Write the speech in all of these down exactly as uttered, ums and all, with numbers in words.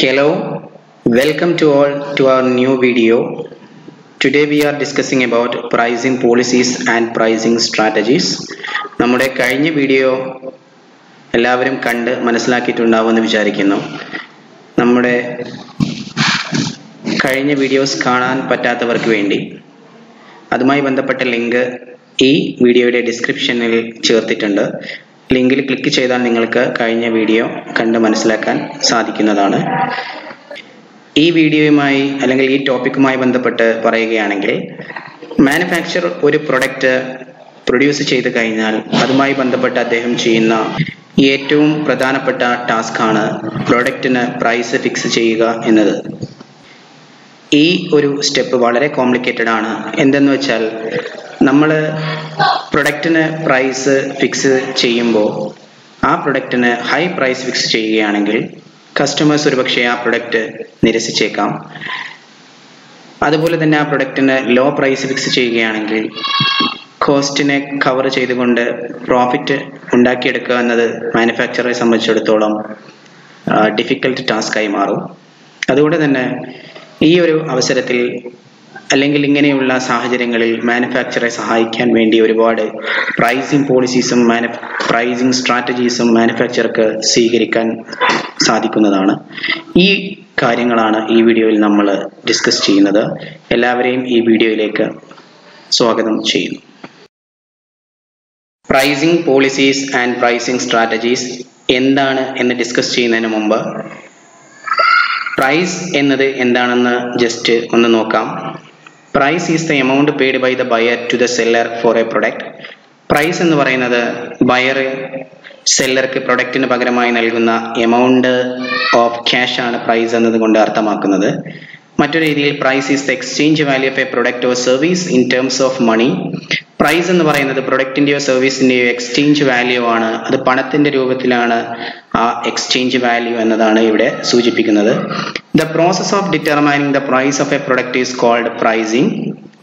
Hello, welcome to all to our new video. Today we are discussing about pricing policies and pricing strategies. നമ്മുടെ കഴിഞ്ഞ video എല്ലാവരും കണ്ട് മനസ്സിലാക്കിയിട്ടുണ്ടാവുമെന്ന് വിചാരിക്കുന്നു. നമ്മുടെ കഴിഞ്ഞ വീഡിയോസ് കാണാൻ പറ്റാത്തവർക്ക് വേണ്ടി അതുമായി ബന്ധപ്പെട്ട ലിങ്ക് ഈ വീഡിയോയുടെ ഡിസ്ക്രിപ്ഷനിൽ ചേർത്തിട്ടുണ്ട്. ലിങ്കിൽ ക്ലിക്ക് ചെയ്താൽ നിങ്ങൾക്ക് കഴിഞ്ഞ വീഡിയോ കണ്ട് മനസ്സിലാക്കാൻ സാധിക്കുന്നതാണ്. ഈ വീഡിയോയുമായി അല്ലെങ്കിൽ ഈ ടോപ്പിക്കുമായി ബന്ധപ്പെട്ട് പറയുകയാണെങ്കിൽ മാനുഫാക്ചർ ഒരു പ്രൊഡക്റ്റ് പ്രൊഡ്യൂസ് ചെയ്തു കഴിഞ്ഞാൽ അതുമായി ബന്ധപ്പെട്ട് അദ്ദേഹം ചെയ്യുന്ന ഏറ്റവും പ്രധാനപ്പെട്ട ടാസ്ക്കാണ് പ്രൊഡക്റ്റിന് പ്രൈസ് ഫിക്സ് ചെയ്യുക എന്നത്. ഈ ഒരു സ്റ്റെപ്പ് വളരെ കോംപ്ലിക്കേറ്റഡ് ആണ്. എന്തെന്ന് വെച്ചാൽ നമ്മൾ പ്രൊഡക്റ്റിന് പ്രൈസ് ഫിക്സ് ചെയ്യുമ്പോൾ ആ പ്രൊഡക്റ്റിന് ഹൈ പ്രൈസ് ഫിക്സ് ചെയ്യുകയാണെങ്കിൽ കസ്റ്റമേഴ്സ് ഒരുപക്ഷെ ആ പ്രൊഡക്റ്റ് നിരസിച്ചേക്കാം. അതുപോലെ തന്നെ ആ പ്രൊഡക്റ്റിന് ലോ പ്രൈസ് ഫിക്സ് ചെയ്യുകയാണെങ്കിൽ കോസ്റ്റിനെ കവർ ചെയ്തുകൊണ്ട് പ്രോഫിറ്റ് ഉണ്ടാക്കിയെടുക്കുക എന്നത് മാനുഫാക്ചറെ സംബന്ധിച്ചിടത്തോളം ഡിഫിക്കൽട്ട് ടാസ്ക്കായി മാറും. അതുകൊണ്ട് തന്നെ ഈ ഒരു അവസരത്തിൽ അല്ലെങ്കിൽ ഇങ്ങനെയുള്ള സാഹചര്യങ്ങളിൽ മാനുഫാക്ചറെ സഹായിക്കാൻ വേണ്ടി ഒരുപാട് പ്രൈസിംഗ് പോളിസീസും മാനു പ്രൈസിംഗ് സ്ട്രാറ്റജീസും മാനുഫാക്ചർക്ക് സ്വീകരിക്കാൻ സാധിക്കുന്നതാണ്. ഈ കാര്യങ്ങളാണ് ഈ വീഡിയോയിൽ നമ്മൾ ഡിസ്കസ് ചെയ്യുന്നത്. എല്ലാവരെയും ഈ വീഡിയോയിലേക്ക് സ്വാഗതം ചെയ്യുന്നു. Pricing policies and pricing strategies എന്താണ് എന്ന് ഡിസ്കസ് ചെയ്യുന്നതിന് മുമ്പ് പ്രൈസ് എന്നത് എന്താണെന്ന് ജസ്റ്റ് ഒന്ന് നോക്കാം. Price is the amount paid by the buyer to the seller for a product. Price എന്ന് പറയുന്നത് ബയർ സെല്ലർക്ക് പ്രൊഡക്റ്റിന് പകരമായി നൽകുന്ന എമൗണ്ട് ഓഫ് ക്യാഷ് ആണ് പ്രൈസ് എന്നതുകൊണ്ട് അർത്ഥമാക്കുന്നത്. മറ്റൊരു രീതിയിൽ price is the exchange value of a product or service in terms of money. Price എന്ന് പറയുന്നത് പ്രൊഡക്റ്റിൻ്റെയോ സർവീസിൻ്റെയോ എക്സ്ചേഞ്ച് വാല്യൂ ആണ്. അത് പണത്തിൻ്റെ രൂപത്തിലാണ് ആ എക്സ്ചേഞ്ച് വാല്യൂ എന്നതാണ് ഇവിടെ സൂചിപ്പിക്കുന്നത്. The process of determining the price of a product is called pricing.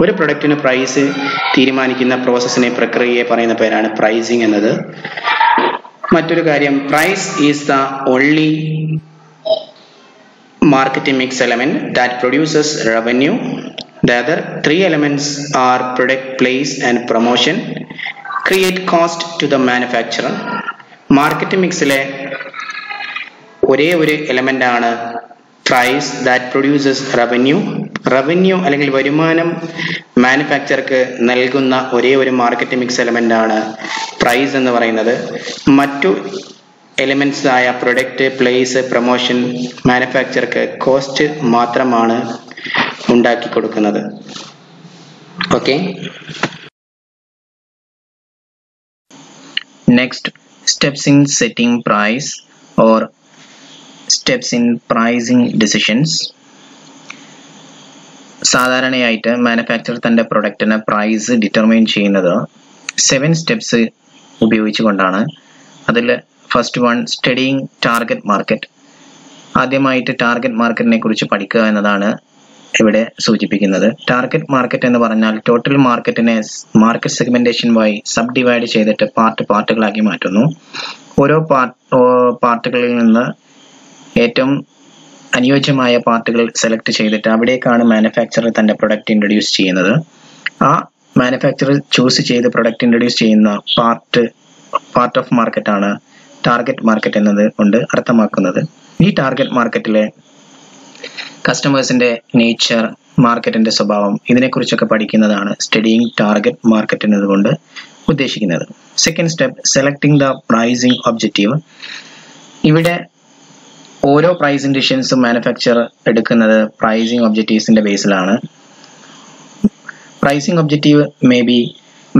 ഒരു പ്രൊഡക്റ്റിന് പ്രൈസ് തീരുമാനിക്കുന്ന പ്രോസസ്സിനെ പ്രക്രിയയെ പറയുന്ന പേരാണ് പ്രൈസിംഗ് എന്നത്. മറ്റൊരു കാര്യം, price is the only marketing mix element that produces revenue. The other three elements are product, place and promotion. Create cost to the manufacturer. Market mix le ore ore element aanu price that produces revenue. Revenue allekil varumanam manufacturer ku nalgunna ore ore market mix element aanu price ennu parayunnathu. Mattu elements ആയ product, place, promotion മാനുഫാക്ചർക്ക് cost മാത്രമാണ് ഉണ്ടാക്കി കൊടുക്കുന്നത്. Okay, next steps in setting price or steps in pricing decisions. സാധാരണയായിട്ട് manufacture തൻ്റെ പ്രൊഡക്റ്റിന് price determine ചെയ്യുന്നത് seven steps ഉപയോഗിച്ചുകൊണ്ടാണ്. അതിൽ first one studying target market. ആദ്യമായിട്ട് ടാർഗറ്റ് മാർക്കറ്റിനെ കുറിച്ച് പഠിക്കുക എന്നതാണ് ഇവിടെ സൂചിപ്പിക്കുന്നത്. ടാർഗറ്റ് മാർക്കറ്റ് എന്ന് പറഞ്ഞാൽ ടോട്ടൽ മാർക്കറ്റിനെ മാർക്കറ്റ് സെഗ്മെന്റേഷൻ വഴി സബ് ഡിവൈഡ് ചെയ്തിട്ട് പാർട്ട് പാർട്ടുകളാക്കി മാറ്റുന്നു. ഓരോ പാർട്ടുകളിൽ നിന്ന് ഏറ്റവും അനുയോജ്യമായ പാർട്ടുകൾ സെലക്ട് ചെയ്തിട്ട് അവിടേക്കാണ് മാനുഫാക്ചറർ തൻ്റെ പ്രൊഡക്റ്റ് ഇൻട്രൊഡ്യൂസ് ചെയ്യുന്നത്. ആ മാനുഫാക്ചറർ ചൂസ് ചെയ്ത് പ്രൊഡക്റ്റ് ഇൻട്രൊഡ്യൂസ് ചെയ്യുന്ന പാർട്ട് പാർട്ട് ഓഫ് മാർക്കറ്റാണ് ടാർഗറ്റ് മാർക്കറ്റ് എന്നത് കൊണ്ട് അർത്ഥമാക്കുന്നത്. ഈ ടാർഗറ്റ് മാർക്കറ്റിലെ കസ്റ്റമേഴ്സിന്റെ നേച്ചർ, മാർക്കറ്റിന്റെ സ്വഭാവം, ഇതിനെക്കുറിച്ചൊക്കെ പഠിക്കുന്നതാണ് സ്റ്റഡിയിങ് ടാർഗറ്റ് മാർക്കറ്റ് എന്നതുകൊണ്ട് ഉദ്ദേശിക്കുന്നത്. Second step selecting the pricing objective. ഇവിടെ ഓരോ പ്രൈസിംഗ് ഡിസിഷൻസും മാനുഫാക്ചർ എടുക്കുന്നത് പ്രൈസിംഗ് ഒബ്ജക്റ്റീവ്സിന്റെ ബേസിലാണ്. Pricing objective may be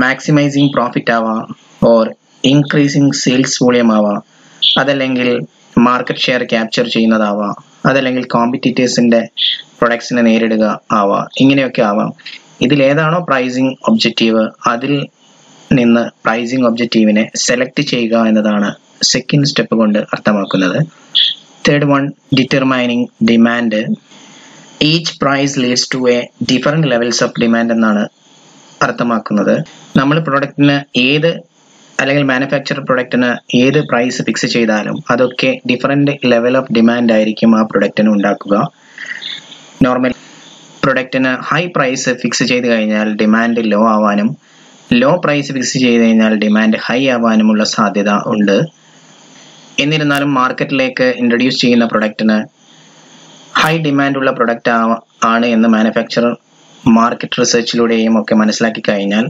maximising profit ആവാം, ഓർ ഇൻക്രീസിങ് സെയിൽസ് വോളിയം ആവാം, അതല്ലെങ്കിൽ മാർക്കറ്റ് ഷെയർ ക്യാപ്ചർ ചെയ്യുന്നതാവാം, അതല്ലെങ്കിൽ കോമ്പറ്റീറ്റേഴ്സിന്റെ പ്രൊഡക്ട്സിനെ നേരിടുക ആവാം, ഇങ്ങനെയൊക്കെ ആവാം. ഇതിലേതാണോ പ്രൈസിംഗ് ഒബ്ജക്റ്റീവ് അതിൽ നിന്ന് പ്രൈസിംഗ് ഒബ്ജക്റ്റീവിനെ സെലക്ട് ചെയ്യുക എന്നതാണ് സെക്കൻഡ് സ്റ്റെപ്പ് കൊണ്ട് അർത്ഥമാക്കുന്നത്. Third one determining demand. Each price leads to a different levels of demand എന്നാണ് അർത്ഥമാക്കുന്നത്. നമ്മൾ പ്രൊഡക്റ്റിന് ഏത് അല്ലെങ്കിൽ മാനുഫാക്ചർ പ്രൊഡക്റ്റിന് ഏത് പ്രൈസ് ഫിക്സ് ചെയ്താലും അതൊക്കെ ഡിഫറെൻറ്റ് ലെവൽ ഓഫ് ഡിമാൻഡ് ആയിരിക്കും ആ പ്രൊഡക്റ്റിന് ഉണ്ടാക്കുക. നോർമൽ പ്രൊഡക്റ്റിന് ഹൈ പ്രൈസ് ഫിക്സ് ചെയ്ത് കഴിഞ്ഞാൽ ഡിമാൻഡ് ലോ ആവാനും ലോ പ്രൈസ് ഫിക്സ് ചെയ്ത് കഴിഞ്ഞാൽ ഡിമാൻഡ് ഹൈ ആവാനുമുള്ള സാധ്യത ഉണ്ട്. എന്നിരുന്നാലും മാർക്കറ്റിലേക്ക് ഇൻട്രൊഡ്യൂസ് ചെയ്യുന്ന പ്രൊഡക്റ്റിന് ഹൈ ഡിമാൻഡുള്ള പ്രൊഡക്റ്റ് ആണ് എന്ന് മാനുഫാക്ചറർ മാർക്കറ്റ് റിസർച്ചിലൂടെയും ഒക്കെ മനസ്സിലാക്കി കഴിഞ്ഞാൽ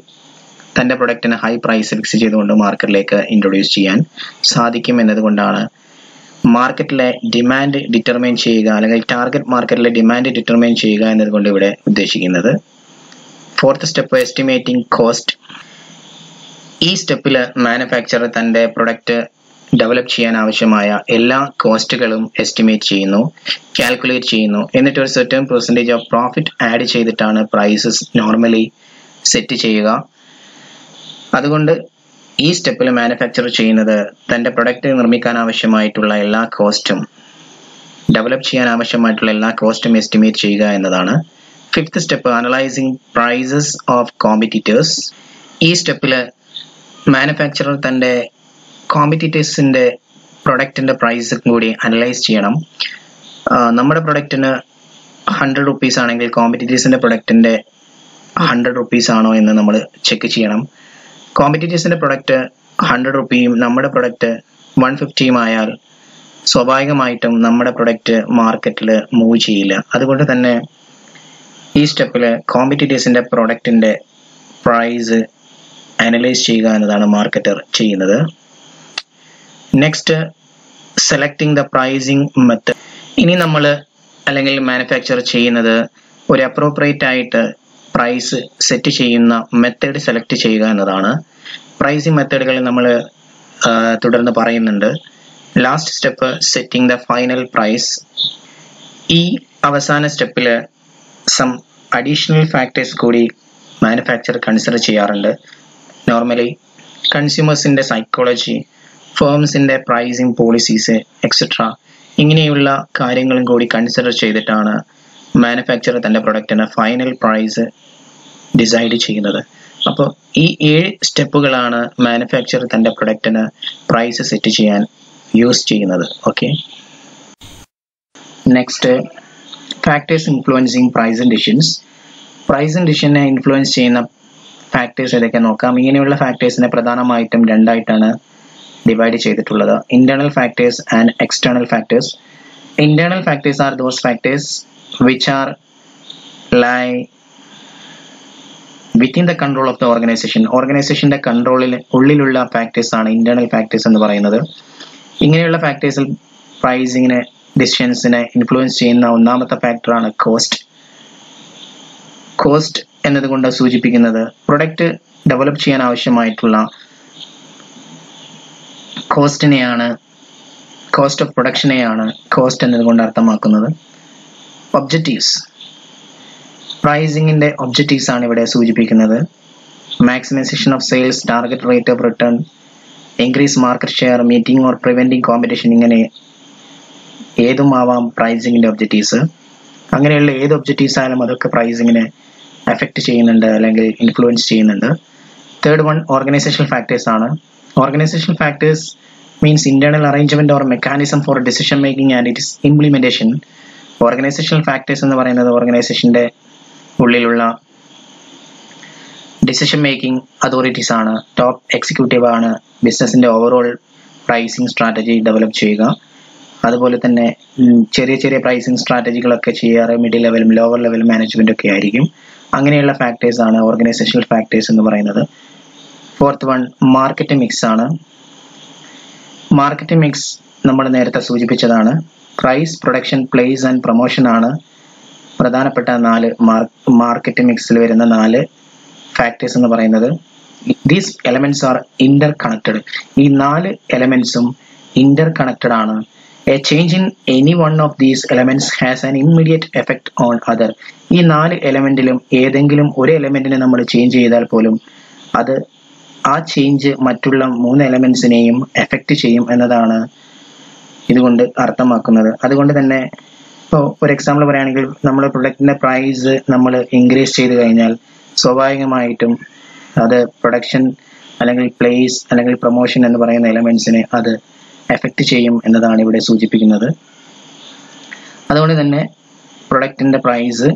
തൻ്റെ പ്രൊഡക്റ്റിന് ഹൈ പ്രൈസ് ഫിക്സ് ചെയ്തുകൊണ്ട് മാർക്കറ്റിലേക്ക് ഇൻട്രൊഡ്യൂസ് ചെയ്യാൻ സാധിക്കും എന്നതുകൊണ്ടാണ് മാർക്കറ്റിലെ ഡിമാൻഡ് ഡിറ്റർമൈൻ ചെയ്യുക അല്ലെങ്കിൽ ടാർഗറ്റ് മാർക്കറ്റിലെ ഡിമാൻഡ് ഡിറ്റർമൈൻ ചെയ്യുക എന്നതുകൊണ്ട് ഇവിടെ ഉദ്ദേശിക്കുന്നത്. Fourth step estimating cost. ഈ സ്റ്റെപ്പിൽ മാനുഫാക്ചറർ തൻ്റെ പ്രൊഡക്റ്റ് ഡെവലപ്പ് ചെയ്യാൻ ആവശ്യമായ എല്ലാ കോസ്റ്റുകളും എസ്റ്റിമേറ്റ് ചെയ്യുന്നു, കാൽക്കുലേറ്റ് ചെയ്യുന്നു. എന്നിട്ട് ഒരു certain percentage of profit add ചെയ്തിട്ടാണ് പ്രൈസസ് നോർമലി സെറ്റ് ചെയ്യുക. അതുകൊണ്ട് ഈ സ്റ്റെപ്പിൽ മാനുഫാക്ചർ ചെയ്യുന്നത് തൻ്റെ പ്രൊഡക്റ്റ് നിർമ്മിക്കാൻ ആവശ്യമായിട്ടുള്ള എല്ലാ കോസ്റ്റും, ഡെവലപ്പ് ചെയ്യാൻ ആവശ്യമായിട്ടുള്ള എല്ലാ കോസ്റ്റും എസ്റ്റിമേറ്റ് ചെയ്യുക എന്നതാണ്. Fifth step analysing prices of competitors. ഈ സ്റ്റെപ്പിൽ മാനുഫാക്ചറർ തൻ്റെ കോമ്പറ്റീറ്റേഴ്സിൻ്റെ പ്രൊഡക്റ്റിൻ്റെ പ്രൈസ് കൂടി അനലൈസ് ചെയ്യണം. നമ്മുടെ പ്രൊഡക്റ്റിന് ഹൺഡ്രഡ് റുപ്പീസ് ആണെങ്കിൽ കോമ്പറ്റീറ്റേഴ്സിൻ്റെ പ്രൊഡക്റ്റിൻ്റെ ഹൺഡ്രഡ് റുപ്പീസ് ആണോ എന്ന് നമ്മൾ ചെക്ക് ചെയ്യണം. കോമ്പറ്റീറ്റേഴ്സിൻ്റെ പ്രൊഡക്റ്റ് ഹൺഡ്രഡ് റുപ്പിയും നമ്മുടെ പ്രൊഡക്റ്റ് വൺ ഫിഫ്റ്റിയും ആയാൽ സ്വാഭാവികമായിട്ടും നമ്മുടെ പ്രൊഡക്റ്റ് മാർക്കറ്റിൽ മൂവ് ചെയ്യില്ല. അതുകൊണ്ട് തന്നെ ഈ സ്റ്റെപ്പിൽ കോമ്പറ്റീറ്റേഴ്സിൻ്റെ പ്രൊഡക്റ്റിൻ്റെ പ്രൈസ് അനലൈസ് ചെയ്യുക എന്നതാണ് മാർക്കറ്റർ ചെയ്യുന്നത്. Next selecting the pricing method. ഇനി നമ്മൾ അല്ലെങ്കിൽ മാനുഫാക്ചർ ചെയ്യുന്നത് ഒരു അപ്രോപ്രിയേറ്റ് ആയിട്ട് പ്രൈസ് സെറ്റ് ചെയ്യുന്ന മെത്തേഡ് സെലക്ട് ചെയ്യുക എന്നതാണ്. പ്രൈസിങ് മെത്തേഡുകൾ നമ്മൾ തുടർന്ന് പറയുന്നുണ്ട്. Last step setting the final price. ഈ അവസാന സ്റ്റെപ്പിൽ സം അഡീഷണൽ ഫാക്ടേഴ്സ് കൂടി മാനുഫാക്ചർ കൺസിഡർ ചെയ്യാറുണ്ട്. നോർമലി കൺസ്യൂമേഴ്സിൻ്റെ സൈക്കോളജി, ഫേംസിൻ്റെ പ്രൈസിങ് പോളിസീസ് എക്സെട്ര ഇങ്ങനെയുള്ള കാര്യങ്ങളും കൂടി കൺസിഡർ ചെയ്തിട്ടാണ് മാനുഫാക്ചർ തൻ്റെ പ്രൊഡക്റ്റിന് ഫൈനൽ പ്രൈസ് ഡിസൈഡ് ചെയ്യുന്നത്. അപ്പോൾ ഈ ഏഴ് സ്റ്റെപ്പുകളാണ് മാനുഫാക്ചർ തൻ്റെ പ്രൊഡക്റ്റിന് പ്രൈസ് സെറ്റ് ചെയ്യാൻ യൂസ് ചെയ്യുന്നത്. Okay, next factors influencing price decisions. Price ഡിസിഷനെ ഇൻഫ്ലുവൻസ് ചെയ്യുന്ന ഫാക്ടേഴ്സ് ഏതൊക്കെ നോക്കാം. ഇങ്ങനെയുള്ള ഫാക്ടേഴ്സിനെ പ്രധാനമായിട്ടും രണ്ടായിട്ടാണ് ഡിവൈഡ് ചെയ്തിട്ടുള്ളത്: internal factors and external factors. Internal factors are those factors which are lie within the control of the organization. ഓർഗനൈസേഷൻ്റെ കൺട്രോളിൽ ഉള്ളിലുള്ള ഫാക്ടേഴ്സ് ആണ് ഇന്റേണൽ ഫാക്ടേഴ്സ് എന്ന് പറയുന്നത്. ഇങ്ങനെയുള്ള ഫാക്ടേഴ്സിൽ പ്രൈസിങ്ങിനെ, ഡിസിഷൻസിനെ ഇൻഫ്ലുവൻസ് ചെയ്യുന്ന ഒന്നാമത്തെ ഫാക്ടറാണ് കോസ്റ്റ്. കോസ്റ്റ് എന്നതുകൊണ്ട് സൂചിപ്പിക്കുന്നത് പ്രൊഡക്റ്റ് ഡെവലപ്പ് ചെയ്യാൻ ആവശ്യമായിട്ടുള്ള കോസ്റ്റിനെയാണ്, കോസ്റ്റ് ഓഫ് പ്രൊഡക്ഷനെയാണ് കോസ്റ്റ് എന്നതുകൊണ്ട് അർത്ഥമാക്കുന്നത്. ഒബ്ജക്റ്റീവ്സ്, പ്രൈസിങ്ങിൻ്റെ ഒബ്ജക്റ്റീവ്സ് ആണ് ഇവിടെ സൂചിപ്പിക്കുന്നത്. Maximisation of sales, target rate of return, increase market share, meeting or preventing competition, ഇങ്ങനെ ഏതുമാവാം പ്രൈസിങ്ങിൻ്റെ ഒബ്ജക്റ്റീവ്സ്. അങ്ങനെയുള്ള ഏത് ഒബ്ജക്റ്റീവ്സ് ആയാലും അതൊക്കെ പ്രൈസിങ്ങിനെ എഫക്റ്റ് ചെയ്യുന്നുണ്ട് അല്ലെങ്കിൽ ഇൻഫ്ലുവൻസ് ചെയ്യുന്നുണ്ട്. തേർഡ് വൺ ഓർഗനൈസേഷൻ ഫാക്ടേഴ്സ് ആണ്. Organisation factors means internal arrangement or mechanism for decision making and its implementation. Organisational factors എന്ന് പറയുന്നത് ഓർഗനൈസേഷൻ്റെ ഉള്ളിലുള്ള ഡിസിഷൻ മേക്കിംഗ് അതോറിറ്റീസ് ആണ്, ടോപ്പ് എക്സിക്യൂട്ടീവ് ആണ്. ബിസിനസ്സിൻ്റെ ഓവറോൾ പ്രൈസിങ് സ്ട്രാറ്റജി ഡെവലപ്പ് ചെയ്യുക, അതുപോലെ തന്നെ ചെറിയ ചെറിയ പ്രൈസിങ് സ്ട്രാറ്റജികളൊക്കെ ചെയ്യാറ് മിഡിൽ ലെവലും ലോവർ ലെവൽ മാനേജ്മെൻ്റ് ഒക്കെ ആയിരിക്കും. അങ്ങനെയുള്ള ഫാക്ടേഴ്സ് ആണ് ഓർഗനൈസേഷണൽ ഫാക്ടേഴ്സ് എന്ന് പറയുന്നത്. ഫോർത്ത് വൺ മാർക്കറ്റ് മിക്സ് ആണ്. മാർക്കറ്റ് മിക്സ് നമ്മൾ നേരത്തെ സൂചിപ്പിച്ചതാണ്. Price, production, place and promotion ആണ് പ്രധാനപ്പെട്ട നാല് മാർക്കറ്റ് മിക്സിൽ വരുന്ന നാല് ഫാക്ടേഴ്സ് എന്ന് പറയുന്നത്. These elements are interconnected. ഈ നാല് എലമെന്റ്സും ഇന്റർ കണക്റ്റഡ് ആണ്. A change in any one of these elements has an immediate effect on other. ഈ നാല് എലമെന്റിലും ഏതെങ്കിലും ഒരു എലമെന്റിനെ നമ്മൾ ചേഞ്ച് ചെയ്താൽ പോലും അത് ആ ചേഞ്ച് മറ്റുള്ള മൂന്ന് എലമെന്റ്സിനെയും എഫക്റ്റ് ചെയ്യും എന്നതാണ് ഇതുകൊണ്ട് അർത്ഥമാക്കുന്നത്. അതുകൊണ്ട് തന്നെ ഇപ്പോൾ ഒരു എക്സാമ്പിൾ പറയുകയാണെങ്കിൽ നമ്മുടെ പ്രൊഡക്റ്റിൻ്റെ പ്രൈസ് നമ്മൾ ഇൻക്രീസ് ചെയ്ത് കഴിഞ്ഞാൽ സ്വാഭാവികമായിട്ടും അത് പ്രൊഡക്ഷൻ അല്ലെങ്കിൽ പ്ലേസ് അല്ലെങ്കിൽ പ്രൊമോഷൻ എന്ന് പറയുന്ന എലമെന്റ്സിനെ അത് എഫക്റ്റ് ചെയ്യും എന്നതാണ് ഇവിടെ സൂചിപ്പിക്കുന്നത്. അതുകൊണ്ട് തന്നെ പ്രൊഡക്റ്റിൻ്റെ പ്രൈസ്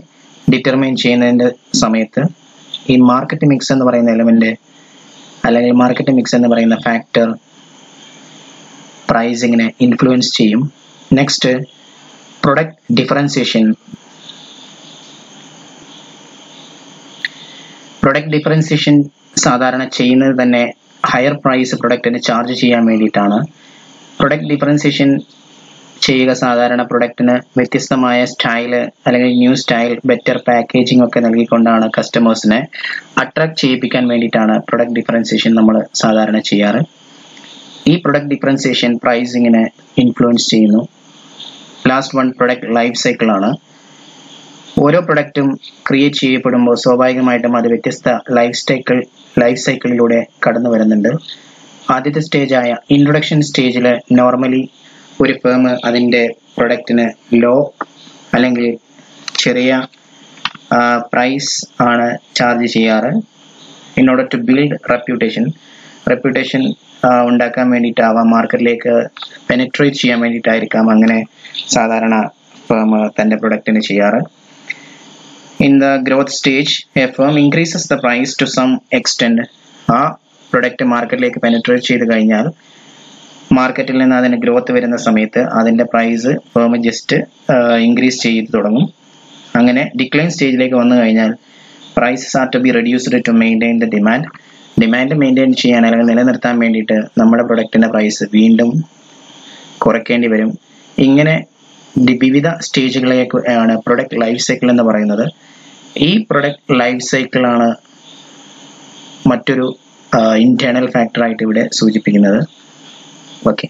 ഡിറ്റർമൈൻ ചെയ്യുന്നതിൻ്റെ സമയത്ത് ഈ മാർക്കറ്റ് മിക്സ് എന്ന് പറയുന്ന എലമെന്റ് അല്ലെങ്കിൽ മാർക്കറ്റ് മിക്സ് എന്ന് പറയുന്ന ഫാക്ടർ പ്രൈസിങ്ങിനെ ഇൻഫ്ലുവൻസ് ചെയ്യും. Next product differentiation. Product differentiation സാധാരണ ചെയ്യുന്നത് തന്നെ ഹയർ പ്രൈസ് പ്രൊഡക്റ്റിന് ചാർജ് ചെയ്യാൻ വേണ്ടിയിട്ടാണ്. പ്രൊഡക്റ്റ് ഡിഫറൻസിയേഷൻ ചെയ്യുക സാധാരണ പ്രൊഡക്റ്റിന് വ്യത്യസ്തമായ സ്റ്റൈല് അല്ലെങ്കിൽ ന്യൂ സ്റ്റൈൽ, ബെറ്റർ പാക്കേജിംഗ് ഒക്കെ നൽകിക്കൊണ്ടാണ് കസ്റ്റമേഴ്സിനെ അട്രാക്ട് ചെയ്യിപ്പിക്കാൻ വേണ്ടിയിട്ടാണ് പ്രൊഡക്റ്റ് ഡിഫറൻസിയേഷൻ നമ്മൾ സാധാരണ ചെയ്യാറ്. ഈ പ്രൊഡക്റ്റ് ഡിഫറൻസിയേഷൻ പ്രൈസിങ്ങിനെ ഇൻഫ്ലുവൻസ് ചെയ്യുന്നു. ലാസ്റ്റ് വൺ പ്രൊഡക്റ്റ് ലൈഫ് സൈക്കിളാണ്. ഓരോ പ്രൊഡക്റ്റും ക്രിയേറ്റ് ചെയ്യപ്പെടുമ്പോൾ സ്വാഭാവികമായിട്ടും അത് വ്യത്യസ്ത ലൈഫ് സൈക്കിൾ ലൈഫ് സൈക്കിളിലൂടെ കടന്നു വരുന്നുണ്ട്. ആദ്യത്തെ സ്റ്റേജായ ഇൻട്രൊഡക്ഷൻ സ്റ്റേജിൽ നോർമലി ഒരു ഫേം അതിൻ്റെ പ്രൊഡക്റ്റിന് ലോ അല്ലെങ്കിൽ ചെറിയ പ്രൈസ് ആണ് ചാർജ് ചെയ്യാറ്. In order to build reputation, reputation ഉണ്ടാക്കാൻ വേണ്ടിയിട്ടാവാം, മാർക്കറ്റിലേക്ക് പെനട്രേറ്റ് ചെയ്യാൻ വേണ്ടിയിട്ടായിരിക്കാം അങ്ങനെ സാധാരണ ഫേം തൻ്റെ പ്രൊഡക്റ്റിന് ചെയ്യാറ്. In the growth stage a firm increases the price to some extend. ആ പ്രൊഡക്റ്റ് മാർക്കറ്റിലേക്ക് പെനട്രേറ്റ് ചെയ്ത് കഴിഞ്ഞാൽ മാർക്കറ്റിൽ നിന്ന് അതിന് ഗ്രോത്ത് വരുന്ന സമയത്ത് അതിൻ്റെ പ്രൈസ് ഫേം ജസ്റ്റ് ഇൻക്രീസ് ചെയ്ത് തുടങ്ങും. അങ്ങനെ ഡിക്ലൈൻ സ്റ്റേജിലേക്ക് വന്നു കഴിഞ്ഞാൽ prices are to be reduced to maintain the demand. Demand maintain ചെയ്യാൻ അല്ലെങ്കിൽ നിലനിർത്താൻ വേണ്ടിയിട്ട് നമ്മുടെ പ്രൊഡക്റ്റിൻ്റെ പ്രൈസ് വീണ്ടും കുറയ്ക്കേണ്ടി വരും. ഇങ്ങനെ വിവിധ സ്റ്റേജുകളിലേക്ക് ആണ് പ്രൊഡക്റ്റ് ലൈഫ് സൈക്കിൾ എന്ന് പറയുന്നത്. ഈ പ്രൊഡക്റ്റ് ലൈഫ് സൈക്കിളാണ് മറ്റൊരു ഇന്റേണൽ ഫാക്ടറായിട്ട് ഇവിടെ സൂചിപ്പിക്കുന്നത്. Okay,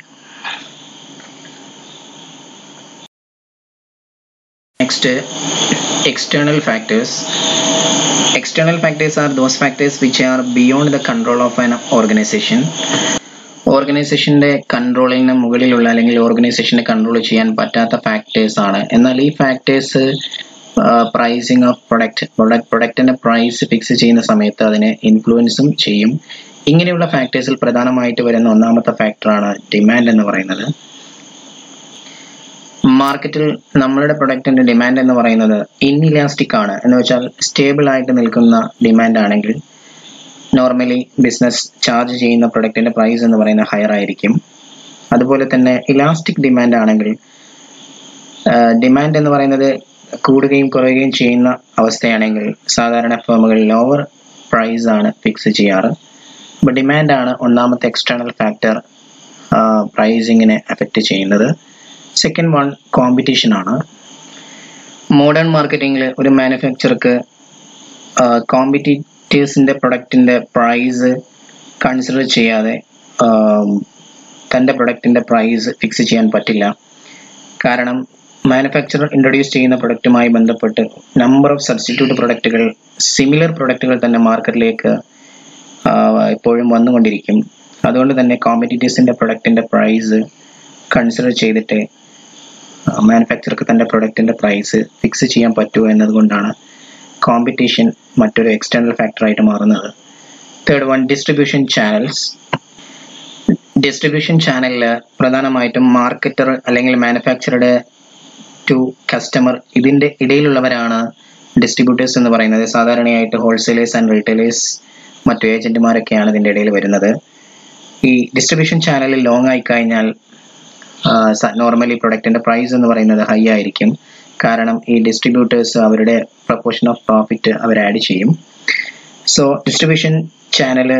next external factors. External factors are those factors which are beyond the control of an organisation. ഓർഗനൈസേഷൻ്റെ കൺട്രോളിന് മുകളിലുള്ള അല്ലെങ്കിൽ ഓർഗനൈസേഷനെ കൺട്രോൾ ചെയ്യാൻ പറ്റാത്ത ഫാക്ടേഴ്സ് ആണ്. എന്നാൽ ഈ factors pricing of product product പ്രൊഡക്റ്റിൻ്റെ പ്രൈസ് ഫിക്സ് ചെയ്യുന്ന സമയത്ത് അതിനെ ഇൻഫ്ലുവൻസും ചെയ്യും. ഇങ്ങനെയുള്ള ഫാക്ടേഴ്സിൽ പ്രധാനമായിട്ട് വരുന്ന ഒന്നാമത്തെ ഫാക്ടറാണ് ഡിമാൻഡ് എന്ന് പറയുന്നത്. മാർക്കറ്റിൽ നമ്മളുടെ പ്രൊഡക്റ്റിൻ്റെ ഡിമാൻഡ് എന്ന് പറയുന്നത് ഇൻഇലാസ്റ്റിക് ആണ്. എന്ന് വെച്ചാൽ സ്റ്റേബിൾ ആയിട്ട് നിൽക്കുന്ന ഡിമാൻഡ് ആണെങ്കിൽ നോർമലി ബിസിനസ് ചാർജ് ചെയ്യുന്ന പ്രൊഡക്റ്റിൻ്റെ പ്രൈസ് എന്ന് പറയുന്നത് ഹയർ ആയിരിക്കും. അതുപോലെ തന്നെ ഇലാസ്റ്റിക് ഡിമാൻഡ് ആണെങ്കിൽ ഡിമാൻഡ് എന്ന് പറയുന്നത് കൂടുകയും കുറയുകയും ചെയ്യുന്ന അവസ്ഥയാണെങ്കിൽ സാധാരണ ഫേമുകൾ ലോവർ പ്രൈസ് ആണ് ഫിക്സ് ചെയ്യാറ്. അപ്പോൾ ഡിമാൻഡാണ് ഒന്നാമത്തെ എക്സ്റ്റേണൽ ഫാക്ടർ പ്രൈസിങ്ങിനെ അഫക്റ്റ് ചെയ്യുന്നത്. സെക്കൻഡ് വൺ കോമ്പറ്റീഷനാണ്. മോഡേൺ മാർക്കറ്റിങ്ങിൽ ഒരു മാനുഫാക്ചർക്ക് കോമ്പറ്റീറ്റേഴ്സിൻ്റെ പ്രൊഡക്റ്റിൻ്റെ പ്രൈസ് കൺസിഡർ ചെയ്യാതെ തൻ്റെ പ്രൊഡക്റ്റിൻ്റെ പ്രൈസ് ഫിക്സ് ചെയ്യാൻ പറ്റില്ല. കാരണം മാനുഫാക്ചറർ ഇൻട്രൊഡ്യൂസ് ചെയ്യുന്ന പ്രൊഡക്റ്റുമായി ബന്ധപ്പെട്ട് നമ്പർ ഓഫ് സബ്സ്റ്റിറ്റ്യൂട്ട് പ്രൊഡക്റ്റുകൾ, സിമിലർ പ്രൊഡക്റ്റുകൾ തന്നെ മാർക്കറ്റിലേക്ക് എപ്പോഴും വന്നുകൊണ്ടിരിക്കും. അതുകൊണ്ട് തന്നെ കോമ്പറ്റീറ്റേഴ്സിൻ്റെ പ്രൊഡക്റ്റിൻ്റെ പ്രൈസ് കൺസിഡർ ചെയ്തിട്ട് മാനുഫാക്ചർക്ക് തൻ്റെ പ്രൊഡക്റ്റിൻ്റെ പ്രൈസ് ഫിക്സ് ചെയ്യാൻ പറ്റുമോ എന്നതുകൊണ്ടാണ് കോമ്പറ്റീഷൻ മറ്റൊരു എക്സ്റ്റേണൽ ഫാക്ടറായിട്ട് മാറുന്നത്. Third one distribution channels. Distribution ചാനലിൽ പ്രധാനമായിട്ടും മാർക്കറ്റർ അല്ലെങ്കിൽ മാനുഫാക്ചറുടെ ടു കസ്റ്റമർ, ഇതിൻ്റെ ഇടയിലുള്ളവരാണ് ഡിസ്ട്രിബ്യൂട്ടേഴ്സ് എന്ന് പറയുന്നത്. സാധാരണയായിട്ട് ഹോൾസെയിലേഴ്സ് ആൻഡ് റീറ്റെയിലേഴ്സ്, മറ്റു ഏജൻറ്റുമാരൊക്കെയാണ് ഇതിൻ്റെ ഇടയിൽ വരുന്നത്. ഈ ഡിസ്ട്രിബ്യൂഷൻ ചാനലിൽ ലോങ് ആയിക്കഴിഞ്ഞാൽ നോർമലി പ്രൊഡക്റ്റിൻ്റെ പ്രൈസ് എന്ന് പറയുന്നത് ഹൈ ആയിരിക്കും. കാരണം ഈ ഡിസ്ട്രിബ്യൂട്ടേഴ്സ് അവരുടെ പ്രൊപ്പോർഷൻ ഓഫ് പ്രോഫിറ്റ് അവർ ആഡ് ചെയ്യും. സോ ഡിസ്ട്രിബ്യൂഷൻ ചാനൽ